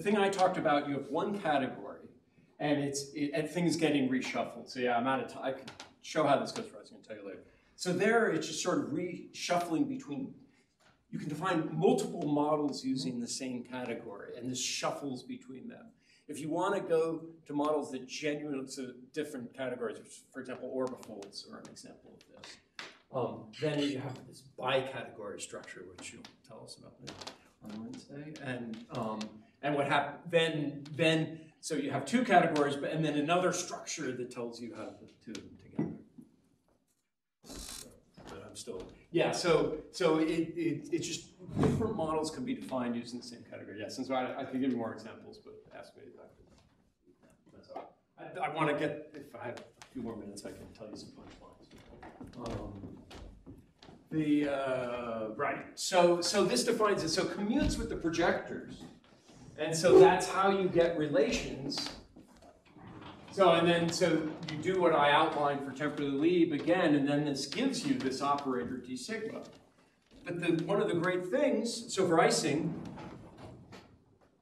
thing I talked about, you have one category, and things getting reshuffled. So yeah, I'm out of time. I can show how this goes for us. I'm going to tell you later. So there, it's just sort of reshuffling between. You can define multiple models using the same category, and this shuffles between them. If you want to go to models that genuinely, so different categories, which, for example, orbifolds are an example of this, then you have this bi-category structure, which you'll tell us about on Wednesday. And what happened then, so you have two categories, but and then another structure that tells you how to put the two of them together. But I'm still. Yeah, so it's just different models can be defined using the same category. Yes, and so I could give you more examples, but ask me if I want to get, if I have a few more minutes, I can tell you some punchlines. Right, so this defines it. So commutes with the projectors. And so that's how you get relations. So, and then, so you do what I outlined for Temperley-Lieb again, and then this gives you this operator d sigma. But one of the great things, so for Ising,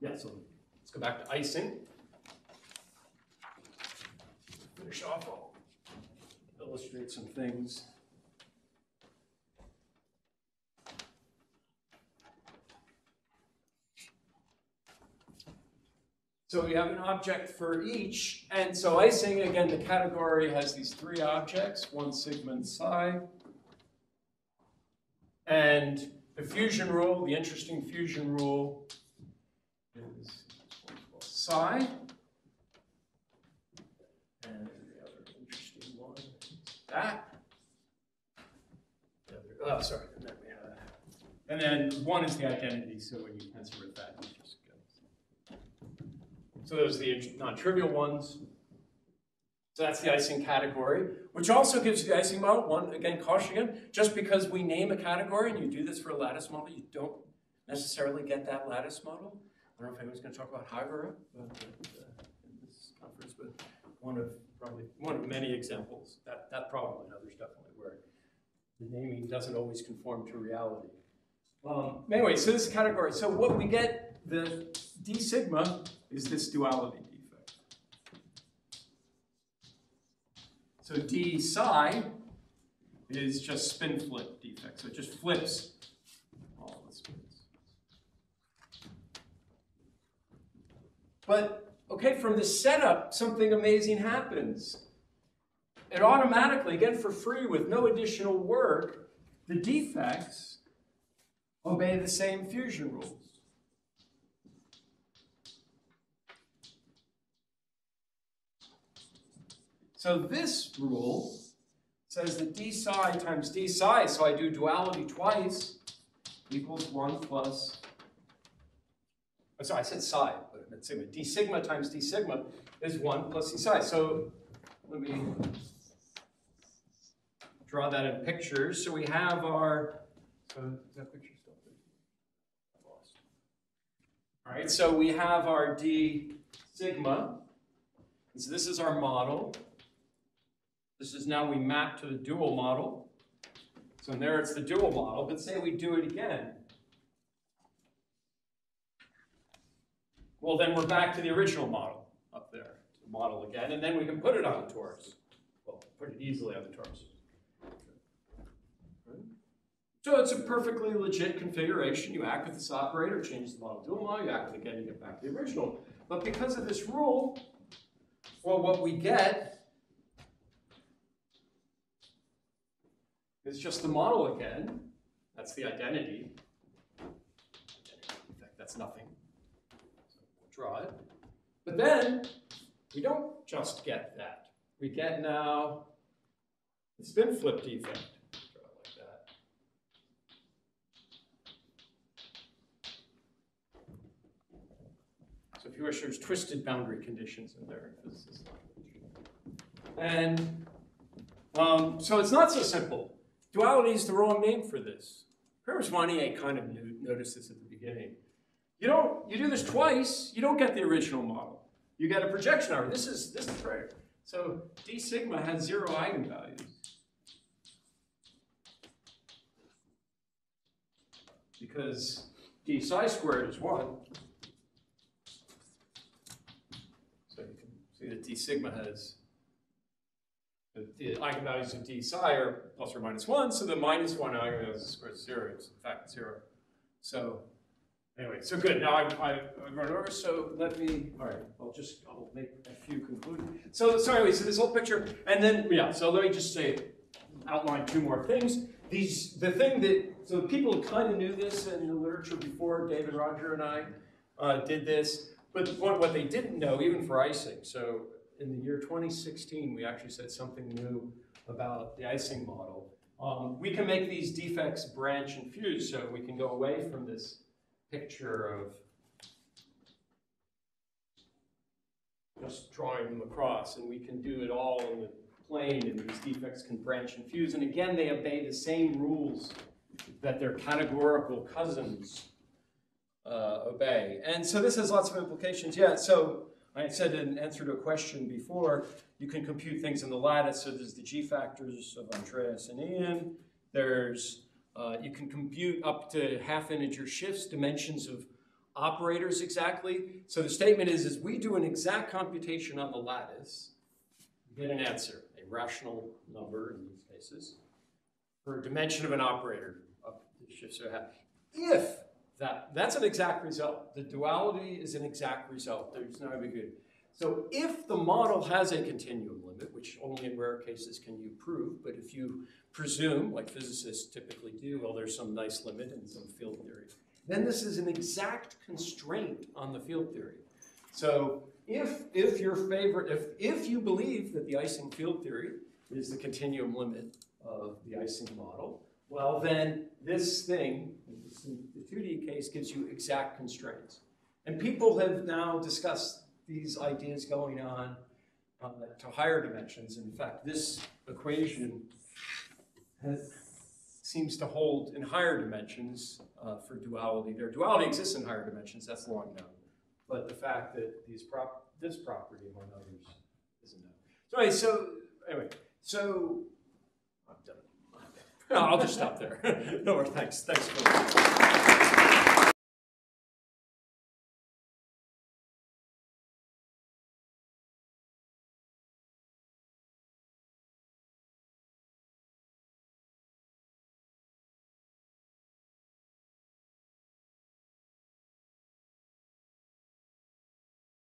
yeah, so let's go back to Ising. Finish off, I'll illustrate some things. So we have an object for each. And so Ising, again, the category has these three objects, one sigma psi. And the fusion rule, the interesting fusion rule, is psi. And the other interesting one is that. Oh, sorry. And then one is the identity, so when you tensor with that, it just goes. So those are the non-trivial ones. So that's the Ising category, which also gives you the Ising model. One, again, caution again, just because we name a category, and you do this for a lattice model, you don't necessarily get that lattice model. I don't know if anyone's going to talk about Hager in this conference, but one of many examples, that problem and others definitely, where the naming doesn't always conform to reality. Anyway, so this category. So what we get, the d sigma, is this duality defect. So d psi is just spin flip defect. So it just flips all the spins. But okay, from this setup, something amazing happens. It automatically, again for free with no additional work, the defects obey the same fusion rules. So this rule says that d psi times d psi, so I do duality twice, equals 1 plus, oh, sorry, I said psi, but I meant sigma. D sigma times d sigma is 1 plus d psi. So let me draw that in pictures. So we have our, is that picture still there? I lost. All right, so we have our d sigma. And so this is our model. This is now we map to the dual model. So there it's the dual model, but say we do it again. Well, then we're back to the original model up there, the model again, and then we can put it on the torus. Well, put it easily on the torus. So it's a perfectly legit configuration. You act with this operator, change the model dual model, you act with it again, you get back to the original. But because of this rule, well, what we get is just the model again. That's the identity. In fact, that's nothing. So we'll draw it. But then we don't just get that. We get now the spin flip defect. So if you wish, there's twisted boundary conditions in there. And so it's not so simple. Duality is the wrong name for this. Kramers-Wannier kind of noticed this at the beginning. You do this twice, you don't get the original model. You get a projection error. This is right. So d sigma has 0 eigenvalues because d psi squared is 1. See that d sigma has, the eigenvalues of d psi are plus or minus 1, so the minus 1 eigenvalues of square root of 0 is in fact 0. So anyway, so good. Now I've run over, so let me, all right, I'll make a few conclusions. So anyway, so this whole picture, and then, yeah, so let me just say, outline two more things. So people kind of knew this in the literature before, David, Roger, and I did this. But what they didn't know, even for Ising, so in the year 2016, we actually said something new about the Ising model. We can make these defects branch and fuse, so we can go away from this picture of just drawing them across, and we can do it all in the plane, and these defects can branch and fuse. And again, they obey the same rules that their categorical cousins obey. And so this has lots of implications. Yeah, so I said in answer to a question before, you can compute things in the lattice. So there's the G factors of Andreas and Ian. There's, you can compute up to half integer shifts, dimensions of operators exactly. So the statement is we do an exact computation on the lattice, you get an answer, a rational number in these cases, for a dimension of an operator up to the shifts. If that. That's an exact result. The duality is an exact result. There's no ambiguity. So if the model has a continuum limit, which only in rare cases can you prove, but if you presume, like physicists typically do, well, there's some nice limit in some field theory, then this is an exact constraint on the field theory. So if your favorite, if you believe that the Ising field theory is the continuum limit of the Ising model, well, then this thing, the 2D case, gives you exact constraints. And people have now discussed these ideas going on to higher dimensions. In fact, this equation seems to hold in higher dimensions for duality. Their duality exists in higher dimensions, that's long known. But the fact that these this property, among others, isn't known. So anyway, so I'm done. No, I'll just stop there. No more. Thanks. Thanks for